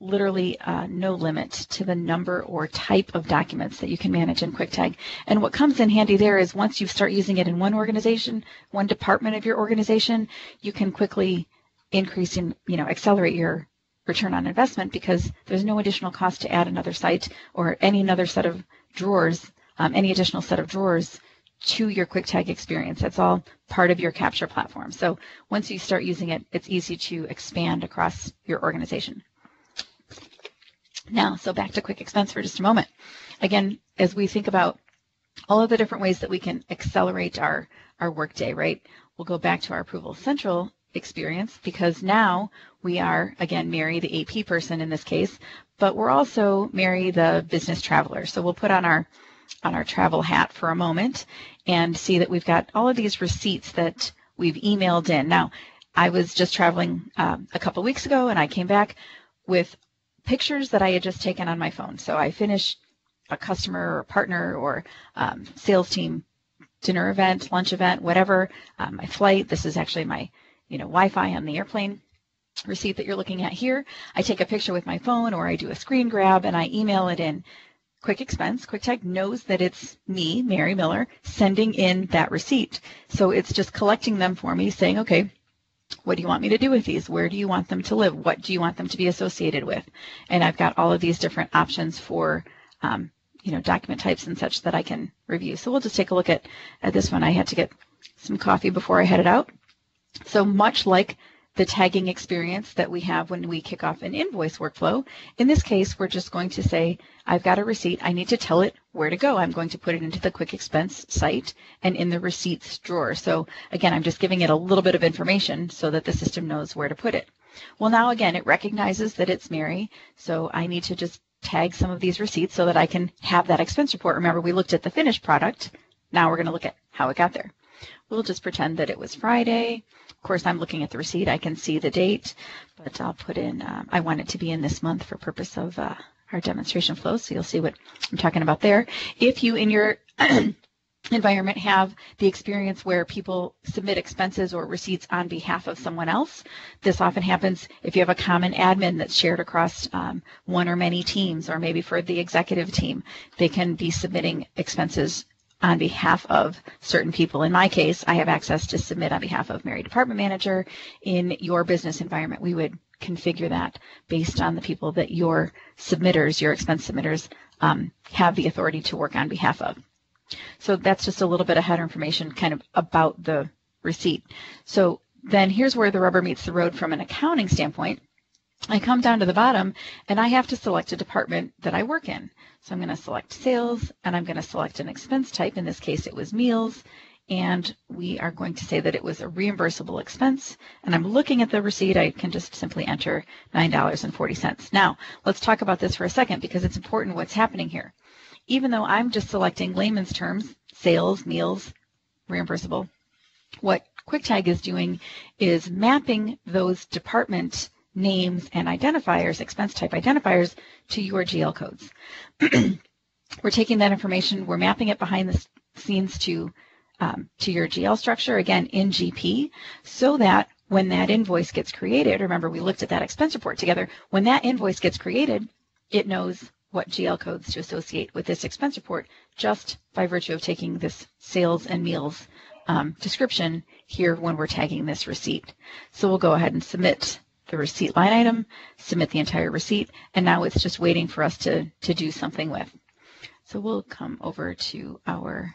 literally uh, no limit to the number or type of documents that you can manage in QuickTag. And what comes in handy there is once you start using it in one organization, one department of your organization, you can quickly increase and, you know, accelerate your return on investment, because there's no additional cost to add another site or any another set of drawers, um, any additional set of drawers to your QuickTag experience. That's all part of your capture platform. So once you start using it, it's easy to expand across your organization. Now, so back to Quick Expense for just a moment. Again, as we think about all of the different ways that we can accelerate our, our workday, right? We'll go back to our Approval Central experience, because now we are, again, Mary, the A P person in this case, but we're also Mary, the business traveler. So we'll put on our on our travel hat for a moment and see that we've got all of these receipts that we've emailed in. Now, I was just traveling um, a couple weeks ago, and I came back with pictures that I had just taken on my phone. So I finished a customer or partner or um, sales team dinner event, lunch event, whatever, uh, my flight. This is actually my you know, Wi-Fi on the airplane receipt that you're looking at here. I take a picture with my phone, or I do a screen grab, and I email it in. Quick Expense, QuickTag knows that it's me, Mary Miller, sending in that receipt. So it's just collecting them for me, saying, okay, what do you want me to do with these? Where do you want them to live? What do you want them to be associated with? And I've got all of these different options for, um, you know, document types and such that I can review. So we'll just take a look at, at this one. I had to get some coffee before I headed out. So much like the tagging experience that we have when we kick off an invoice workflow. In this case, we're just going to say, I've got a receipt. I need to tell it where to go. I'm going to put it into the Quick Expense site and in the receipts drawer. So again, I'm just giving it a little bit of information so that the system knows where to put it. Well, now again, it recognizes that it's Mary, so I need to just tag some of these receipts so that I can have that expense report. Remember, we looked at the finished product. Now we're going to look at how it got there. We'll just pretend that it was Friday. Of course, I'm looking at the receipt. I can see the date, but I'll put in, um, I want it to be in this month for purpose of uh, our demonstration flow, so you'll see what I'm talking about there. If you in your environment have the experience where people submit expenses or receipts on behalf of someone else, this often happens if you have a common admin that's shared across um, one or many teams, or maybe for the executive team, they can be submitting expenses on behalf of certain people. In my case, I have access to submit on behalf of Mary Department Manager. In your business environment, we would configure that based on the people that your submitters, your expense submitters, um, have the authority to work on behalf of. So that's just a little bit of header information kind of about the receipt. So then here's where the rubber meets the road from an accounting standpoint. I come down to the bottom, and I have to select a department that I work in. So I'm going to select sales, and I'm going to select an expense type. In this case, it was meals. and we are going to say that it was a reimbursable expense, and I'm looking at the receipt. I can just simply enter nine dollars and forty cents. Now, let's talk about this for a second because it's important what's happening here. Even though I'm just selecting layman's terms, sales, meals, reimbursable, what QuickTag is doing is mapping those department names and identifiers, expense type identifiers, to your G L codes. We're taking that information, we're mapping it behind the scenes to, um, to your G L structure, again, in G P, so that when that invoice gets created, remember we looked at that expense report together, when that invoice gets created, it knows what G L codes to associate with this expense report just by virtue of taking this sales and meals um, description here when we're tagging this receipt. So we'll go ahead and submit the receipt line item, submit the entire receipt, and now it's just waiting for us to, to do something with. So we'll come over to our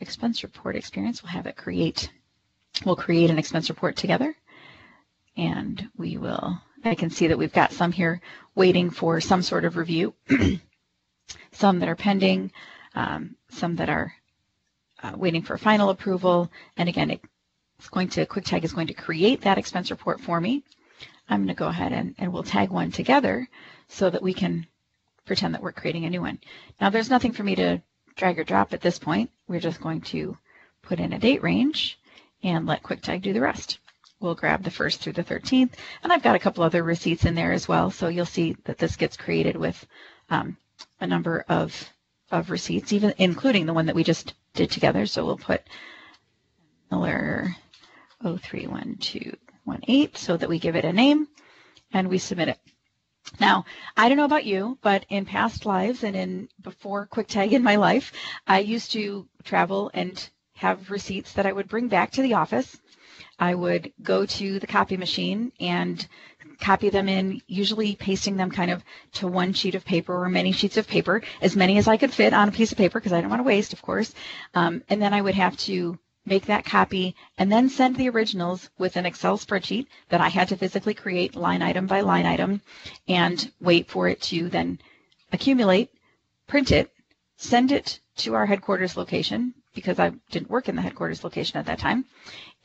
expense report experience. We'll have it create, we'll create an expense report together, and we will, I can see that we've got some here waiting for some sort of review, some that are pending, um, some that are uh, waiting for final approval, and again, it It's going to, QuickTag is going to create that expense report for me. I'm going to go ahead and, and we'll tag one together so that we can pretend that we're creating a new one. Now there's nothing for me to drag or drop at this point. We're just going to put in a date range and let QuickTag do the rest. We'll grab the first through the thirteenth, and I've got a couple other receipts in there as well, so you'll see that this gets created with um, a number of, of receipts, even including the one that we just did together. So we'll put Miller oh three one two one eight so that we give it a name and we submit it. Now, I don't know about you, but in past lives and in before QuickTag in my life, I used to travel and have receipts that I would bring back to the office. I would go to the copy machine and copy them in, usually pasting them kind of to one sheet of paper or many sheets of paper, as many as I could fit on a piece of paper because I didn't want to waste, of course. Um, and then I would have to make that copy, and then send the originals with an Excel spreadsheet that I had to physically create line item by line item and wait for it to then accumulate, print it, send it to our headquarters location because I didn't work in the headquarters location at that time,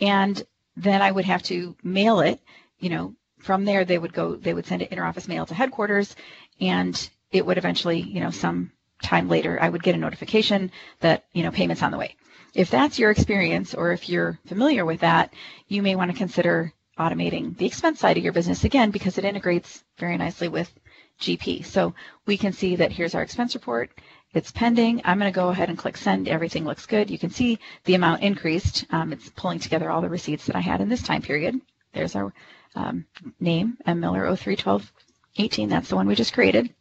and then I would have to mail it, you know, from there they would go, they would send it interoffice mail to headquarters, and it would eventually, you know, some time later I would get a notification that, you know, payment's on the way. If that's your experience, or if you're familiar with that, you may want to consider automating the expense side of your business again because it integrates very nicely with G P. So we can see that here's our expense report. It's pending. I'm going to go ahead and click send. Everything looks good. You can see the amount increased. Um, it's pulling together all the receipts that I had in this time period. There's our um, name, M Miller oh three twelve eighteen. That's the one we just created.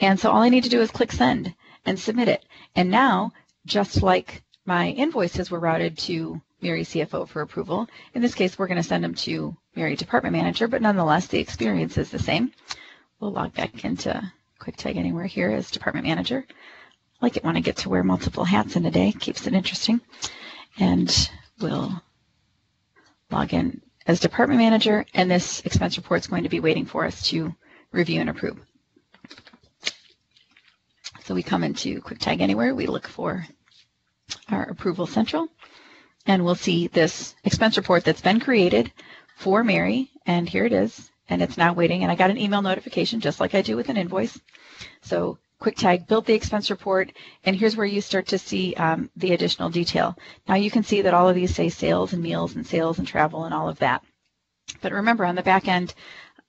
And so all I need to do is click send and submit it. And now, just like my invoices were routed to Mary C F O for approval. In this case, we're going to send them to Mary Department Manager, but nonetheless, the experience is the same. We'll log back into QuickTag Anywhere here as Department Manager. I like it when I get to wear multiple hats in a day. Keeps it interesting. And we'll log in as Department Manager, and this expense report is going to be waiting for us to review and approve. So we come into QuickTag Anywhere. We look for our Approval Central, and we'll see this expense report that's been created for Mary, and here it is, and it's now waiting, and I got an email notification just like I do with an invoice. So QuickTag built the expense report, and here's where you start to see um, the additional detail. Now you can see that all of these say sales and meals and sales and travel and all of that, but remember on the back end,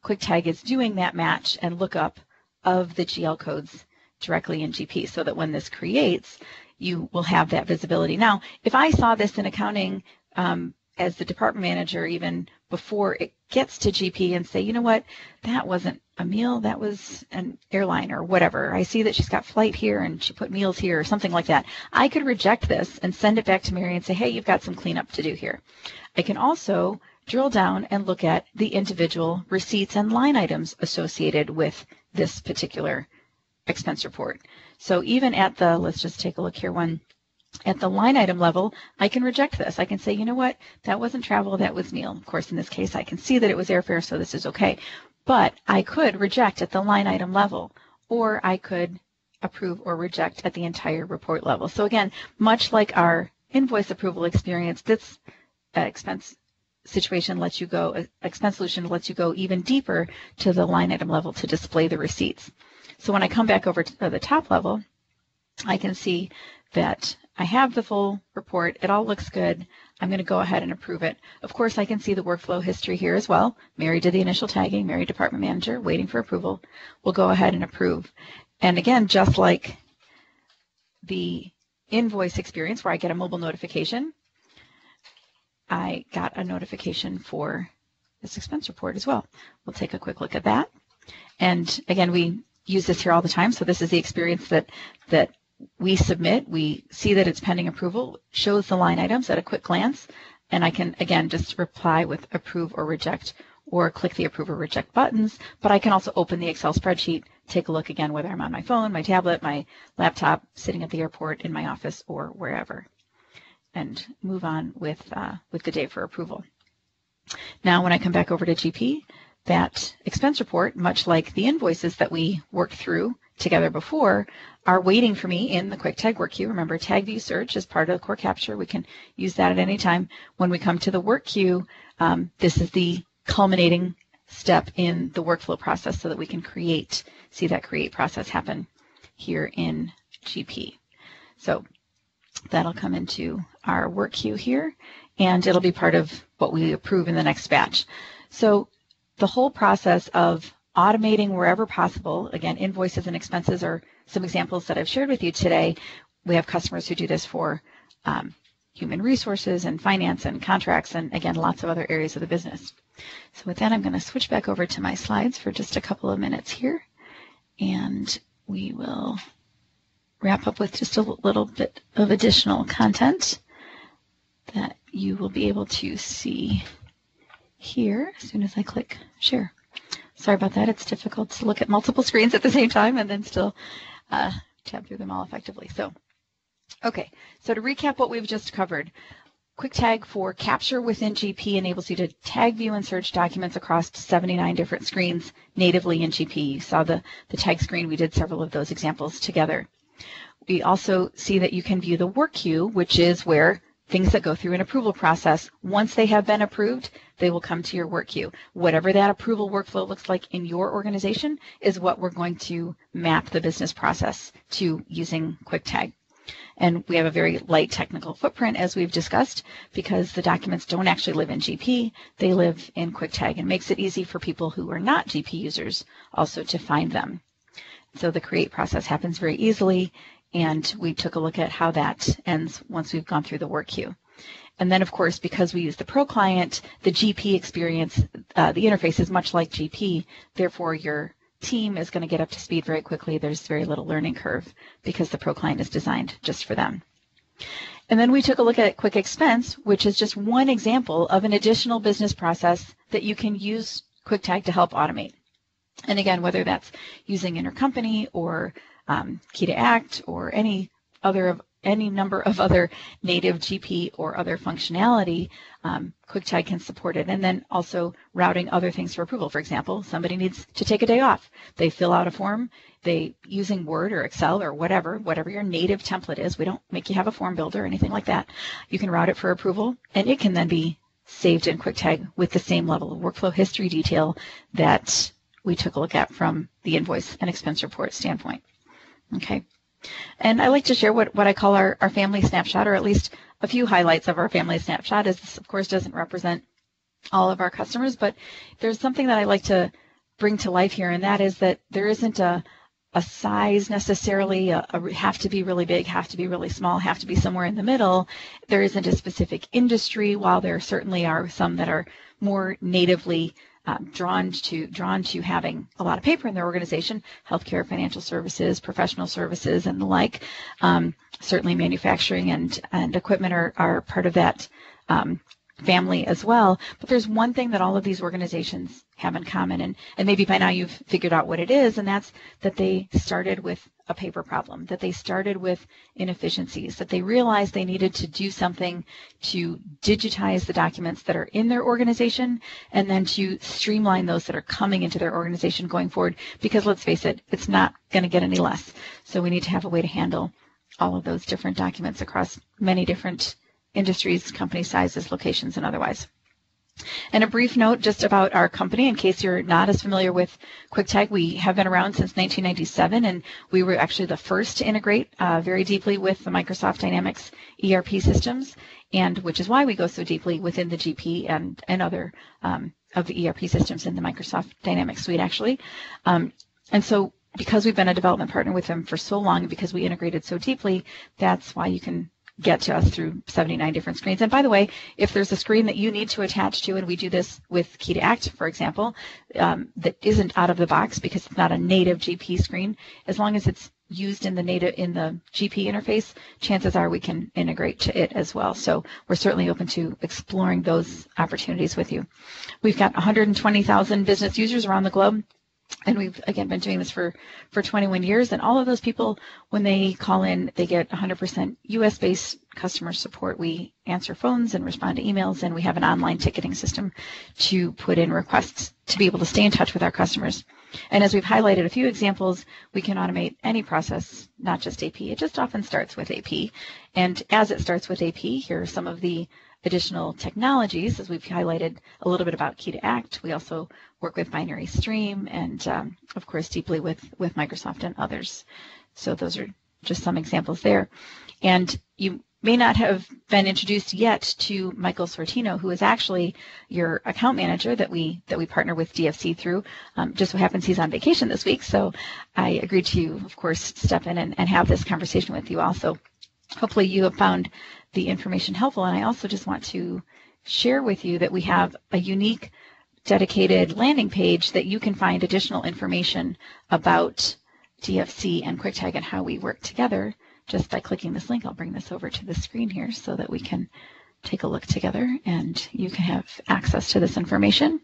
QuickTag is doing that match and lookup of the G L codes directly in G P so that when this creates, you will have that visibility. Now, if I saw this in accounting um, as the department manager even before it gets to G P and say, you know what, that wasn't a meal, that was an airline or whatever. I see that she's got flight here and she put meals here or something like that. I could reject this and send it back to Mary and say, hey, you've got some cleanup to do here. I can also drill down and look at the individual receipts and line items associated with this particular expense report. So even at the, let's just take a look here, one, at the line item level, I can reject this. I can say, you know what, that wasn't travel, that was meal. Of course, in this case, I can see that it was airfare, so this is okay. But I could reject at the line item level, or I could approve or reject at the entire report level. So again, much like our invoice approval experience, this uh, expense situation lets you go, uh, expense solution lets you go even deeper to the line item level to display the receipts. So when I come back over to the top level, I can see that I have the full report. It all looks good. I'm going to go ahead and approve it. Of course, I can see the workflow history here as well. Mary did the initial tagging, Mary department manager, waiting for approval. We'll go ahead and approve. And again, just like the invoice experience where I get a mobile notification, I got a notification for this expense report as well. We'll take a quick look at that. And again, we use this here all the time. So this is the experience that that we submit. We see that it's pending approval, shows the line items at a quick glance, and I can, again, just reply with approve or reject, or click the approve or reject buttons. But I can also open the Excel spreadsheet, take a look again, whether I'm on my phone, my tablet, my laptop, sitting at the airport, in my office, or wherever, and move on with, uh, with the day for approval. Now, when I come back over to G P, that expense report, much like the invoices that we worked through together before, are waiting for me in the QuickTag work queue. Remember, tag view search is part of the core capture. We can use that at any time. When we come to the work queue, um, this is the culminating step in the workflow process so that we can create, see that create process happen here in G P. So that'll come into our work queue here, and it'll be part of what we approve in the next batch. So the whole process of automating wherever possible, again, invoices and expenses are some examples that I've shared with you today. We have customers who do this for um, human resources and finance and contracts and, again, lots of other areas of the business. So with that, I'm going to switch back over to my slides for just a couple of minutes here, and we will wrap up with just a little bit of additional content that you will be able to see here as soon as I click share. Sorry about that. It's difficult to look at multiple screens at the same time and then still uh, tab through them all effectively. So, okay. So to recap what we've just covered, QuikTag for Capture within G P enables you to tag, view, and search documents across seventy-nine different screens natively in G P. You saw the, the tag screen. We did several of those examples together. We also see that you can view the work queue, which is where things that go through an approval process, once they have been approved, they will come to your work queue. Whatever that approval workflow looks like in your organization is what we're going to map the business process to using QuikTag. And we have a very light technical footprint, as we've discussed, because the documents don't actually live in G P. They live in QuikTag, and makes it easy for people who are not G P users also to find them. So the create process happens very easily. And we took a look at how that ends once we've gone through the work queue. And then, of course, because we use the Pro client, the G P experience, uh, the interface is much like G P. Therefore, your team is going to get up to speed very quickly. There's very little learning curve because the Pro client is designed just for them. And then we took a look at Quick Expense, which is just one example of an additional business process that you can use QuikTag to help automate. And again, whether that's using Intercompany or Um, Key to Act or any other of any number of other native G P or other functionality, um, QuikTag can support it. And then also routing other things for approval. For example, somebody needs to take a day off. They fill out a form. They, using Word or Excel or whatever, whatever your native template is, we don't make you have a form builder or anything like that. You can route it for approval, and it can then be saved in QuikTag with the same level of workflow history detail that we took a look at from the invoice and expense report standpoint. Okay, and I like to share what, what I call our, our family snapshot, or at least a few highlights of our family snapshot, as this, of course, doesn't represent all of our customers, but there's something that I like to bring to life here, and that is that there isn't a, a size necessarily, a, a have to be really big, have to be really small, have to be somewhere in the middle. There isn't a specific industry, while there certainly are some that are more natively Um, drawn to drawn to having a lot of paper in their organization, healthcare, financial services, professional services, and the like. Um, certainly manufacturing and, and equipment are, are part of that um, family as well. But there's one thing that all of these organizations have in common, and, and maybe by now you've figured out what it is, and that's that they started with a paper problem, that they started with inefficiencies, that they realized they needed to do something to digitize the documents that are in their organization, and then to streamline those that are coming into their organization going forward, because let's face it, it's not going to get any less. So we need to have a way to handle all of those different documents across many different industries, company sizes, locations, and otherwise. And a brief note just about our company, in case you're not as familiar with KwikTag, we have been around since nineteen ninety-seven, and we were actually the first to integrate uh, very deeply with the Microsoft Dynamics E R P systems, and which is why we go so deeply within the G P and, and other um, of the E R P systems in the Microsoft Dynamics suite, actually. Um, and so because we've been a development partner with them for so long, because we integrated so deeply, that's why you can get to us through seventy-nine different screens. And by the way, if there's a screen that you need to attach to, and we do this with Key to Act, for example, um, that isn't out of the box because it's not a native G P screen, as long as it's used in the native in the G P interface, chances are we can integrate to it as well. So we're certainly open to exploring those opportunities with you. We've got one hundred twenty thousand business users around the globe. And we've, again, been doing this for, for twenty-one years. And all of those people, when they call in, they get one hundred percent U S-based customer support. We answer phones and respond to emails, and we have an online ticketing system to put in requests to be able to stay in touch with our customers. And as we've highlighted a few examples, we can automate any process, not just A P. It just often starts with A P. And as it starts with A P, here are some of the additional technologies, as we've highlighted a little bit about Key to Act. We also work with Binary Stream and, um, of course, deeply with, with Microsoft and others. So those are just some examples there. And you may not have been introduced yet to Michael Sortino, who is actually your account manager that we that we partner with D F C through. Um, just so happens he's on vacation this week, so I agreed to, of course, step in and, and have this conversation with you also. Hopefully you have found the information helpful, and I also just want to share with you that we have a unique dedicated landing page that you can find additional information about D F C and KwikTag and how we work together just by clicking this link. I'll bring this over to the screen here so that we can take a look together and you can have access to this information.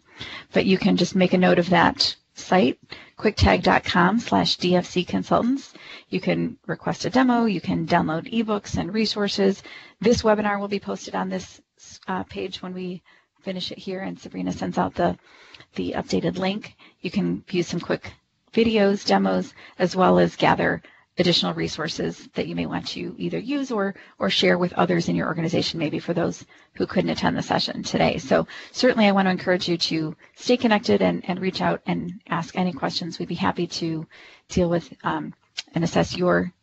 But you can just make a note of that site, kwik tag dot com slash D F C Consultants. You can request a demo, you can download ebooks and resources. This webinar will be posted on this uh, page when we finish it here, and Sabrina sends out the, the updated link. You can view some quick videos, demos, as well as gather additional resources that you may want to either use or or share with others in your organization, maybe for those who couldn't attend the session today. So certainly I want to encourage you to stay connected and, and reach out and ask any questions. We'd be happy to deal with um, and assess your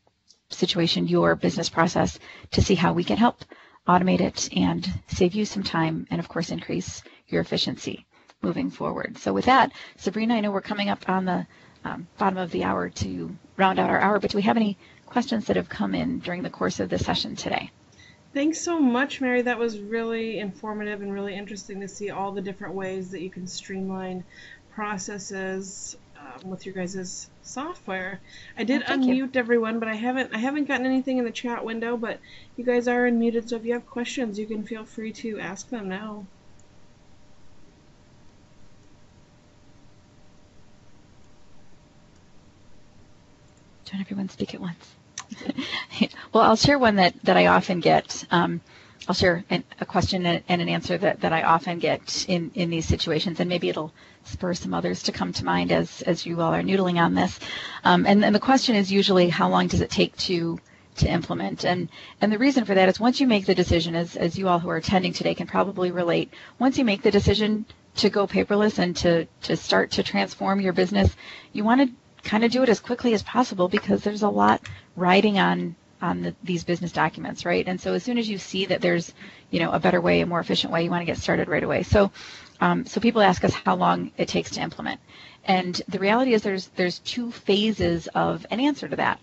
situation, your business process, to see how we can help automate it and save you some time and, of course, increase your efficiency moving forward. So with that, Sabrina, I know we're coming up on the Um, bottom of the hour to round out our hour, but do we have any questions that have come in during the course of the session today? Thanks so much, Mary. That was really informative and really interesting to see all the different ways that you can streamline processes um, with your guys' software. I did well, unmute you. everyone, but I haven't I haven't gotten anything in the chat window, but you guys are unmuted, so if you have questions, you can feel free to ask them now. Don't everyone speak at once. Well, I'll share one that, that I often get. Um, I'll share an, a question and, and an answer that, that I often get in, in these situations, and maybe it'll spur some others to come to mind as, as you all are noodling on this. Um, and, and the question is usually, how long does it take to to implement? And, and the reason for that is, once you make the decision, as, as you all who are attending today can probably relate, once you make the decision to go paperless and to, to start to transform your business, you want to kind of do it as quickly as possible, because there's a lot riding on on the, these business documents, right? And so as soon as you see that there's, you know, a better way, a more efficient way, you want to get started right away. So, um, so people ask us how long it takes to implement, and the reality is there's there's two phases of an answer to that.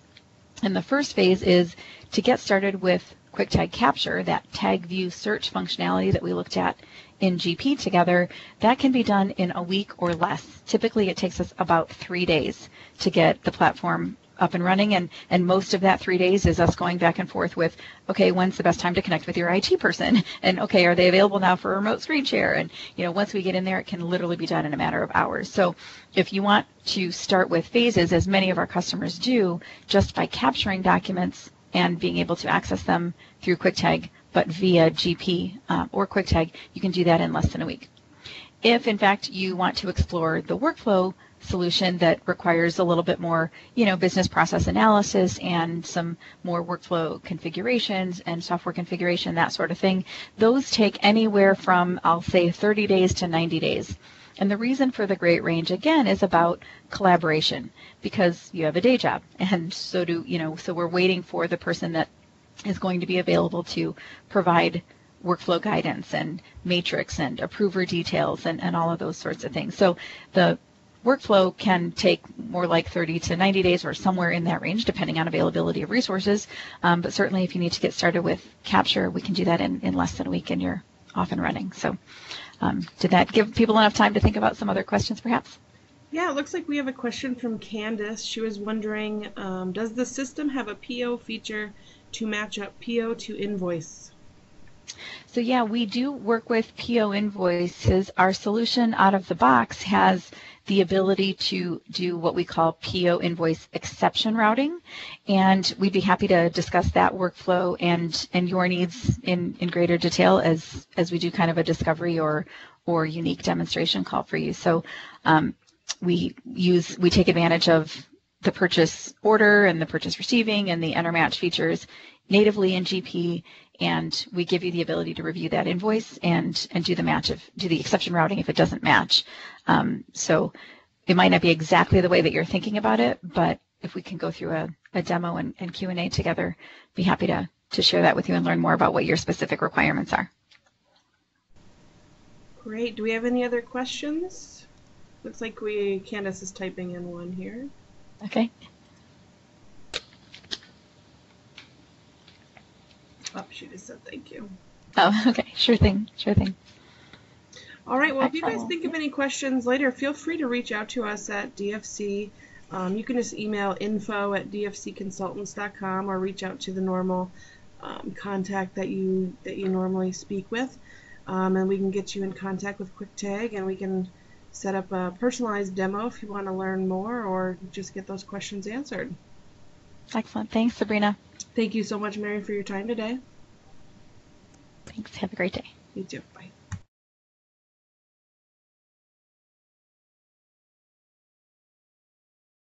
And the first phase is to get started with KwikTag Capture, that tag view search functionality that we looked at in G P together. That can be done in a week or less. Typically it takes us about three days to get the platform up and running, and, and most of that three days is us going back and forth with, okay, when's the best time to connect with your I T person? And okay, are they available now for a remote screen share? And you know, once we get in there, it can literally be done in a matter of hours. So if you want to start with phases, as many of our customers do, just by capturing documents and being able to access them through KwikTag, but via G P uh, or KwikTag, you can do that in less than a week. if in fact you want to explore the workflow solution that requires a little bit more, you know, business process analysis and some more workflow configurations and software configuration, that sort of thing, those take anywhere from, I'll say, thirty days to ninety days. And the reason for the great range, again, is about collaboration, because you have a day job, and so do, you know, so we're waiting for the person that is going to be available to provide workflow guidance and matrix and approver details and, and all of those sorts of things. So the workflow can take more like thirty to ninety days or somewhere in that range, depending on availability of resources. Um, but certainly if you need to get started with capture, we can do that in, in less than a week and you're off and running. So um, did that give people enough time to think about some other questions perhaps? Yeah, it looks like we have a question from Candace. She was wondering, um, does the system have a P O feature to match up P O to invoice? So yeah, we do work with P O invoices. Our solution out of the box has the ability to do what we call P O invoice exception routing, and we'd be happy to discuss that workflow and and your needs in in greater detail as as we do kind of a discovery or or unique demonstration call for you. So um, we use we take advantage of the purchase order and the purchase receiving and the enter match features natively in G P, and we give you the ability to review that invoice and and do the match of do the exception routing if it doesn't match. Um, so it might not be exactly the way that you're thinking about it, but if we can go through a, a demo and, and Q and A together, be happy to to share that with you and learn more about what your specific requirements are. Great. Do we have any other questions? Looks like we Candace is typing in one here. Okay. Oh, she just said thank you. Oh, okay. Sure thing. Sure thing. All right. Well, if you guys think of any questions later, feel free to reach out to us at D F C. Um, you can just email info at D F C consultants dot com or reach out to the normal um, contact that you that you normally speak with, um, and we can get you in contact with KwikTag, and we can set up a personalized demo if you want to learn more or just get those questions answered. Excellent. Thanks, Sabrina. Thank you so much, Mary, for your time today. Thanks. Have a great day. You too. Bye.